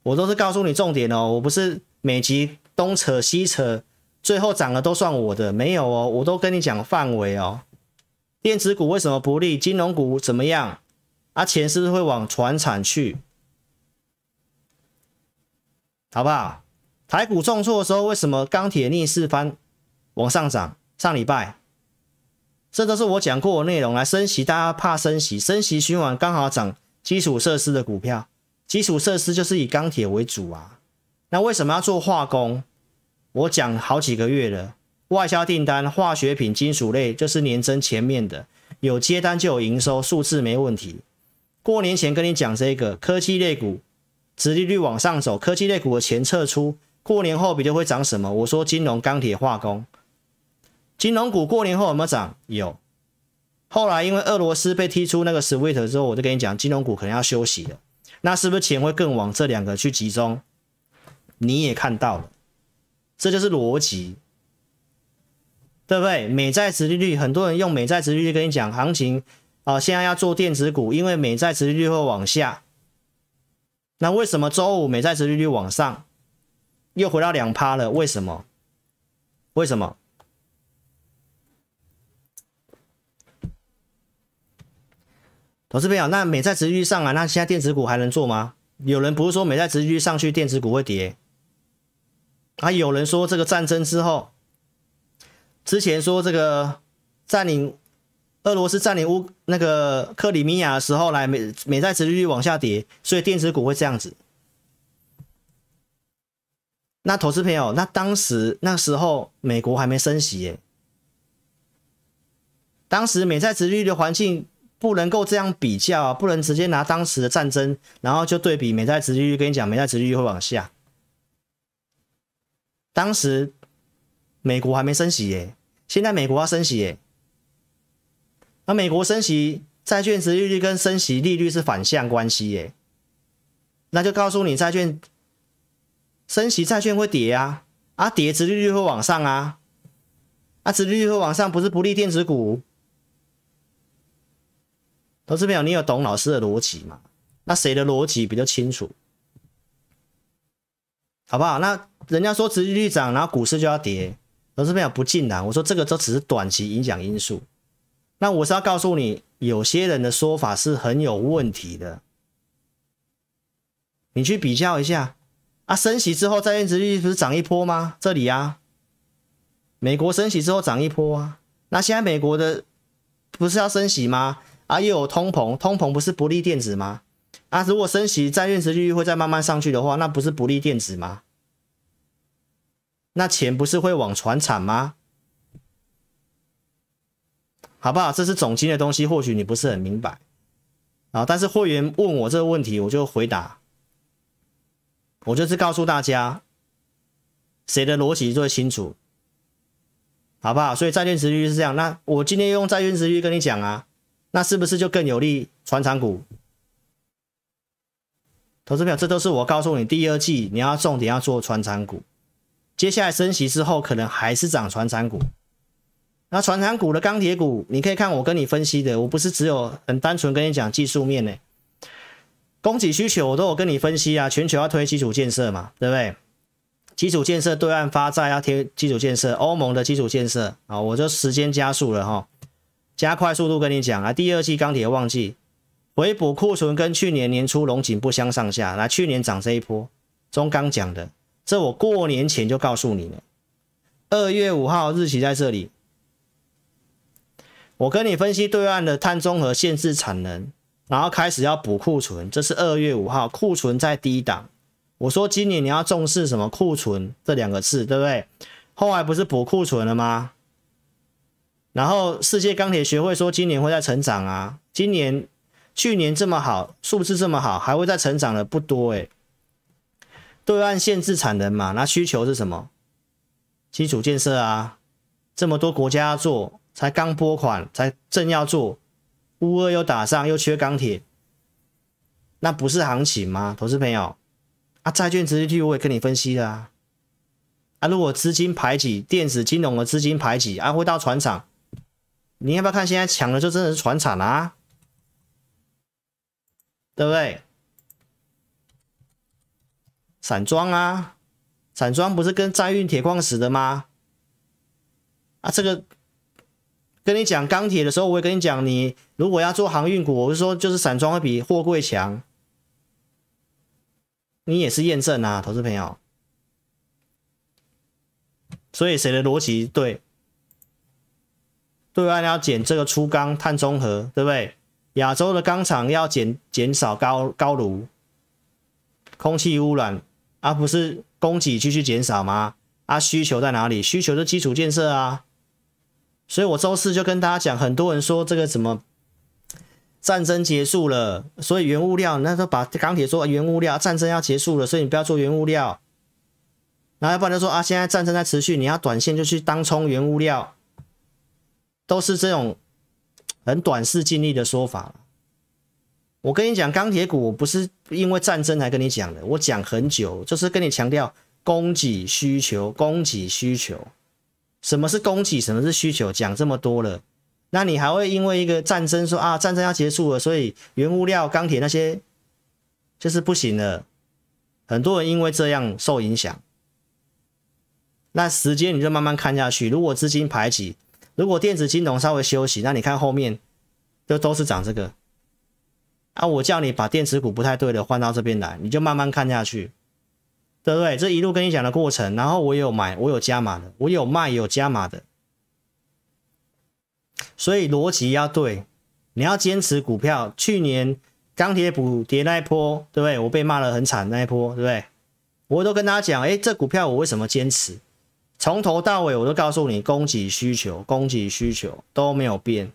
我都是告诉你重点哦。我不是每集东扯西扯，最后涨了都算我的，没有哦。我都跟你讲范围哦。电池股为什么不利？金融股怎么样？啊，钱是不是会往传产去？好不好？台股重挫的时候，为什么钢铁逆势翻往上涨？上礼拜，这都是我讲过的内容。来升息，大家怕升息，升息循环刚好涨基础设施的股票，基础设施就是以钢铁为主啊。那为什么要做化工？我讲好几个月了，外销订单、化学品、金属类就是年增前面的，有接单就有营收，数字没问题。过年前跟你讲这个科技类股，殖利率往上走，科技类股的钱撤出。过年后比较会涨什么？我说金融、钢铁、化工。金融股过年后有没有涨？有。后来因为俄罗斯被踢出那个 S W I F T 之后，我就跟你讲，金融股可能要休息了。那是不是钱会更往这两个去集中？你也看到了，这就是逻辑，对不对？美债殖利率，很多人用美债殖利率跟你讲行情啊、呃，现在要做电子股，因为美债殖利率会往下。那为什么周五美债殖利率往上？又回到 百分之二 了，为什么？为什么？投资朋友，那美债殖利率上来，那现在电子股还能做吗？有人不是说美债殖利率上去，电子股会跌？啊，有人说这个战争之后，之前说这个占领俄罗斯占领乌那个克里米亚的时候，来美美债殖利率往下跌，所以电子股会这样子。那投资朋友，那当时那时候美国还没升息耶，当时美债殖利率的环境不能够这样比较啊，不能直接拿当时的战争，然后就对比美债殖利率，跟你讲美债殖利率会往下。当时美国还没升息耶，现在美国要升息耶，那美国升息，债券殖利率跟升息利率是反向关系耶，那就告诉你债券。升息债券会跌啊，啊跌殖利率会往上啊，啊殖利率会往上不是不利电子股？投资朋友，你有懂老师的逻辑吗？那谁的逻辑比较清楚？好不好？那人家说殖利率涨，然后股市就要跌，投资朋友不尽然。我说这个都只是短期影响因素。那我是要告诉你，有些人的说法是很有问题的。你去比较一下啊，升息之后债券殖利率不是涨一波吗？这里啊，美国升息之后涨一波啊，那现在美国的不是要升息吗？啊，又有通膨，通膨不是不利电子吗？啊，如果升息债券殖利率会再慢慢上去的话，那不是不利电子吗？那钱不是会往传产吗？好不好？这是总经的东西，或许你不是很明白啊。但是会员问我这个问题，我就回答，我就是告诉大家谁的逻辑最清楚，好不好？所以债券殖利率是这样。那我今天用债券殖利率跟你讲啊，那是不是就更有利传产股？投资朋友，这都是我告诉你，第二季你要重点要做传产股。接下来升息之后，可能还是涨传产股。那传产股的钢铁股，你可以看我跟你分析的，我不是只有很单纯跟你讲技术面呢、欸。供给需求我都有跟你分析啊，全球要推基础建设嘛，对不对？基础建设对岸发债要推基础建设，欧盟的基础建设啊，我就时间加速了哈，加快速度跟你讲啊。第二季钢铁旺季回补库存跟去年年初龙井不相上下，来去年涨这一波，中钢讲的，这我过年前就告诉你了，二月五号日期在这里，我跟你分析对岸的碳中和限制产能。然后开始要补库存，这是二月五号，库存在低档。我说今年你要重视什么库存这两个字，对不对？后来不是补库存了吗？然后世界钢铁学会说今年会再成长啊，今年去年这么好，数字这么好，还会再成长的不多诶。对岸限制产能嘛，那需求是什么？基础建设啊，这么多国家要做，才刚拨款，才正要做。乌俄又打上，又缺钢铁，那不是行情吗？投资朋友啊，债券殖利率我也跟你分析了啊。啊，如果资金排挤，电子金融的资金排挤啊，会到传产。你要不要看现在抢的就真的是传产啊？对不对？散装啊，散装不是跟载运铁矿石的吗？啊，这个。跟你讲钢铁的时候，我会跟你讲，你如果要做航运股，我是说就是散装会比货柜强，你也是验证啊，投资朋友。所以谁的逻辑对？对岸要减这个粗钢碳中和，对不对？亚洲的钢厂要减减少高高炉，空气污染，啊不是供给继续减少吗？啊需求在哪里？需求是基础建设啊。所以我周四就跟大家讲，很多人说这个什么战争结束了，所以原物料，那时候把钢铁说原物料战争要结束了，所以你不要做原物料。然后要不然就说啊，现在战争在持续，你要短线就去当冲原物料，都是这种很短视近利的说法。我跟你讲，钢铁股我不是因为战争才跟你讲的，我讲很久，就是跟你强调供给需求，供给需求。什么是供给，什么是需求，讲这么多了，那你还会因为一个战争说啊，战争要结束了，所以原物料钢铁那些就是不行了，很多人因为这样受影响。那时间你就慢慢看下去，如果资金排挤，如果电子金融稍微休息，那你看后面就都是涨这个啊。我叫你把电子股不太对的换到这边来，你就慢慢看下去，对不对？这一路跟你讲的过程，然后我有买，我有加码的，我有卖，有加码的。所以逻辑要对，你要坚持股票。去年钢铁股跌那一波，对不对？我被骂得很惨那一波，对不对？我都跟大家讲，哎，这股票我为什么坚持？从头到尾我都告诉你，供给需求，供给需求都没有变。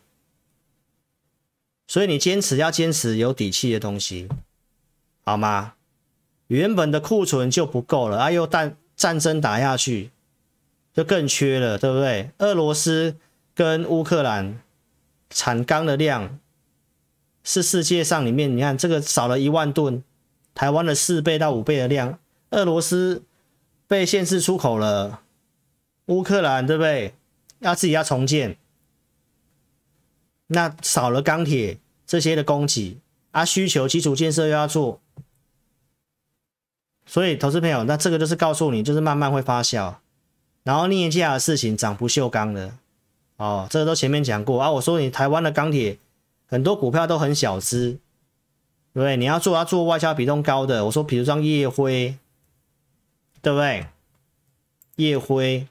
所以你坚持要坚持有底气的东西，好吗？原本的库存就不够了啊，又战战争打下去，就更缺了，对不对？俄罗斯跟乌克兰产钢的量是世界上里面，你看这个少了一万吨，台湾的四倍到五倍的量，俄罗斯被限制出口了，乌克兰对不对？要自己要重建，那少了钢铁这些的供给啊，需求基础建设又要做。所以，投资朋友，那这个就是告诉你，就是慢慢会发酵，然后镍价的事情涨不锈钢的，哦，这个都前面讲过啊。我说你台湾的钢铁很多股票都很小资，对不对？你要做要做外销比重高的，我说比如像燁辉，对不对？燁辉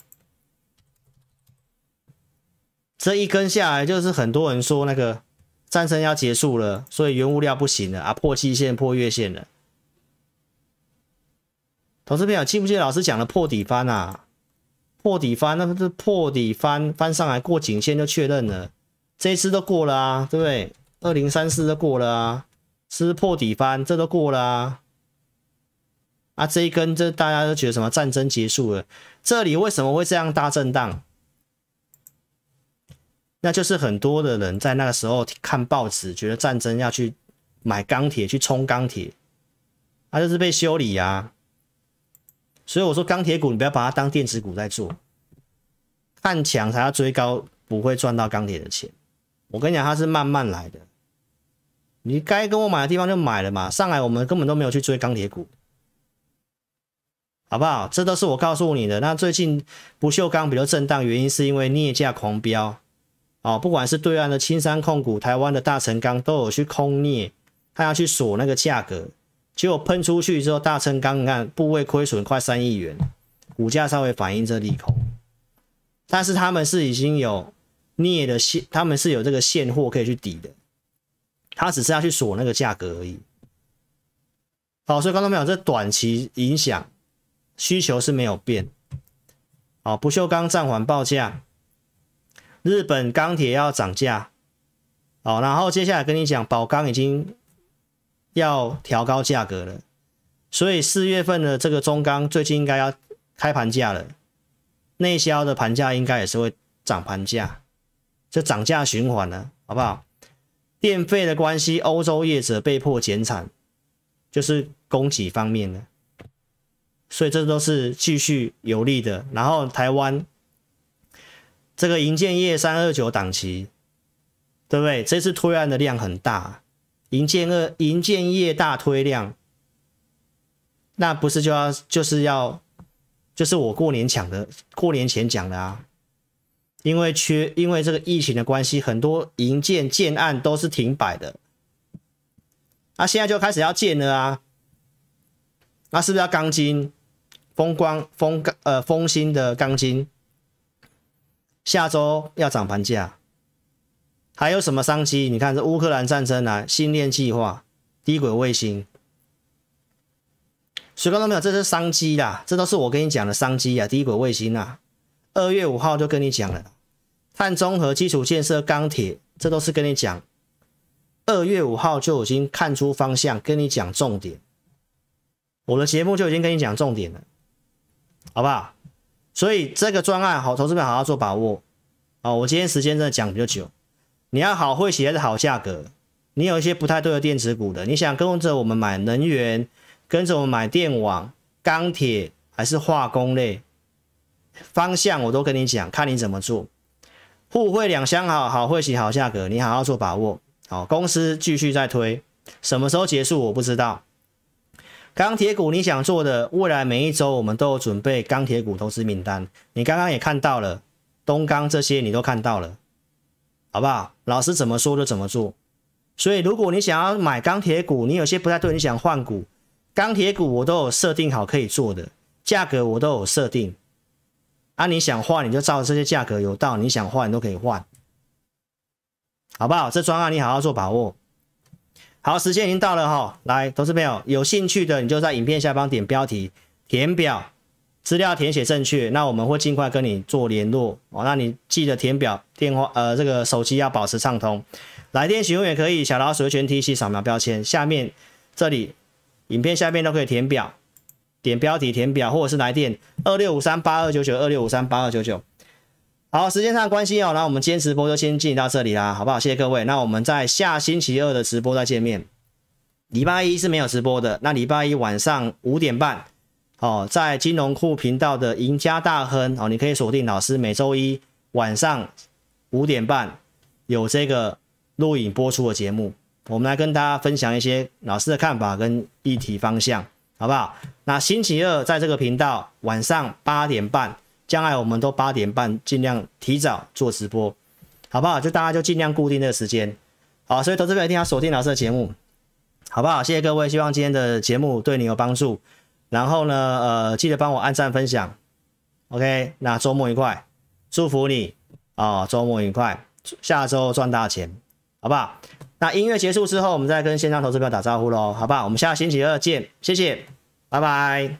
这一根下来，就是很多人说那个战争要结束了，所以原物料不行了啊，破季线、破月线了。投资朋友记不记得老师讲的破底翻啊？破底翻，那不是破底翻翻上来过颈线就确认了，这一次都过了啊，对不对？二零三四都过了啊，是破底翻，这都过了啊。啊，这一根这大家都觉得什么战争结束了？这里为什么会这样大震荡？那就是很多的人在那个时候看报纸，觉得战争要去买钢铁去冲钢铁，啊，就是被修理啊。所以我说钢铁股，你不要把它当电子股在做，看强才要追高，不会赚到钢铁的钱。我跟你讲，它是慢慢来的，你该跟我买的地方就买了嘛。上来我们根本都没有去追钢铁股，好不好？这都是我告诉你的。那最近不锈钢比较震荡，原因是因为镍价狂飙哦，不管是对岸的青山控股、台湾的大成钢都有去空镍，他要去锁那个价格。结果喷出去之后，大成钢你看部位亏损快三亿元，股价稍微反映这利空，但是他们是已经有镍的现，他们是有这个现货可以去抵的，他只是要去锁那个价格而已。好，所以刚才没有这短期影响，需求是没有变。好，不锈钢暂缓报价，日本钢铁要涨价。好，然后接下来跟你讲，宝钢已经要调高价格了，所以四月份的这个中钢最近应该要开盘价了，内销的盘价应该也是会涨盘价，就涨价循环了，好不好？电费的关系，欧洲业者被迫减产，就是供给方面的，所以这都是继续有利的。然后台湾这个营建业三二九档期，对不对？这次推案的量很大。营建二营建业大推量，那不是就要就是要就是我过年抢的，过年前讲的啊，因为缺因为这个疫情的关系，很多营建建案都是停摆的，啊，现在就开始要建了啊，那、啊、是不是要钢筋？风光风呃风兴的钢筋，下周要涨盘价。还有什么商机？你看这乌克兰战争啊，星链计划、低轨卫星，所以看到没有？这是商机啦，这都是我跟你讲的商机啊，低轨卫星啊，二月五号就跟你讲了，碳中和、基础建设、钢铁，这都是跟你讲，二月五号就已经看出方向，跟你讲重点。我的节目就已经跟你讲重点了，好不好？所以这个专案好，投资朋友好好做把握啊！我今天时间真的讲比较久。你要好汇息还是好价格？你有一些不太对的电子股的，你想跟着我们买能源，跟着我们买电网、钢铁还是化工类，方向我都跟你讲，看你怎么做。互惠两相好，好汇息好价格，你好好做把握。好，公司继续在推，什么时候结束我不知道。钢铁股你想做的，未来每一周我们都有准备钢铁股投资名单，你刚刚也看到了，东钢这些你都看到了。好不好？老师怎么说就怎么做。所以如果你想要买钢铁股，你有些不太对，你想换股，钢铁股我都有设定好可以做的价格，我都有设定。啊，你想换你就照这些价格有到，你想换你都可以换，好不好？这专案你好好做把握。好，时间已经到了哈，来，投资朋友有兴趣的你就在影片下方点标题，填表资料填写正确，那我们会尽快跟你做联络哦。那你记得填表电话，呃，这个手机要保持畅通，来电询问也可以，小老鼠全 T C 扫描标签，下面这里影片下面都可以填表，点标题填表，或者是来电二六五三八二九九 二六五三八二九九。好，时间上的关系哦，那我们今天直播就先进行到这里啦，好不好？谢谢各位，那我们在下星期二的直播再见面，礼拜一是没有直播的，那礼拜一晚上五点半。哦，在金融库频道的赢家大亨哦，你可以锁定老师每周一晚上五点半有这个录影播出的节目，我们来跟大家分享一些老师的看法跟议题方向，好不好？那星期二在这个频道晚上八点半，将来我们都八点半尽量提早做直播，好不好？就大家就尽量固定这个时间。好，所以投资朋友一定要锁定老师的节目，好不好？谢谢各位，希望今天的节目对你有帮助。然后呢，呃，记得帮我按赞分享 ，OK？ 那周末愉快，祝福你啊、哦！周末愉快，下周赚大钱，好不好？那音乐结束之后，我们再跟线上投资朋友打招呼喽，好不好？我们下星期二见，谢谢，拜拜。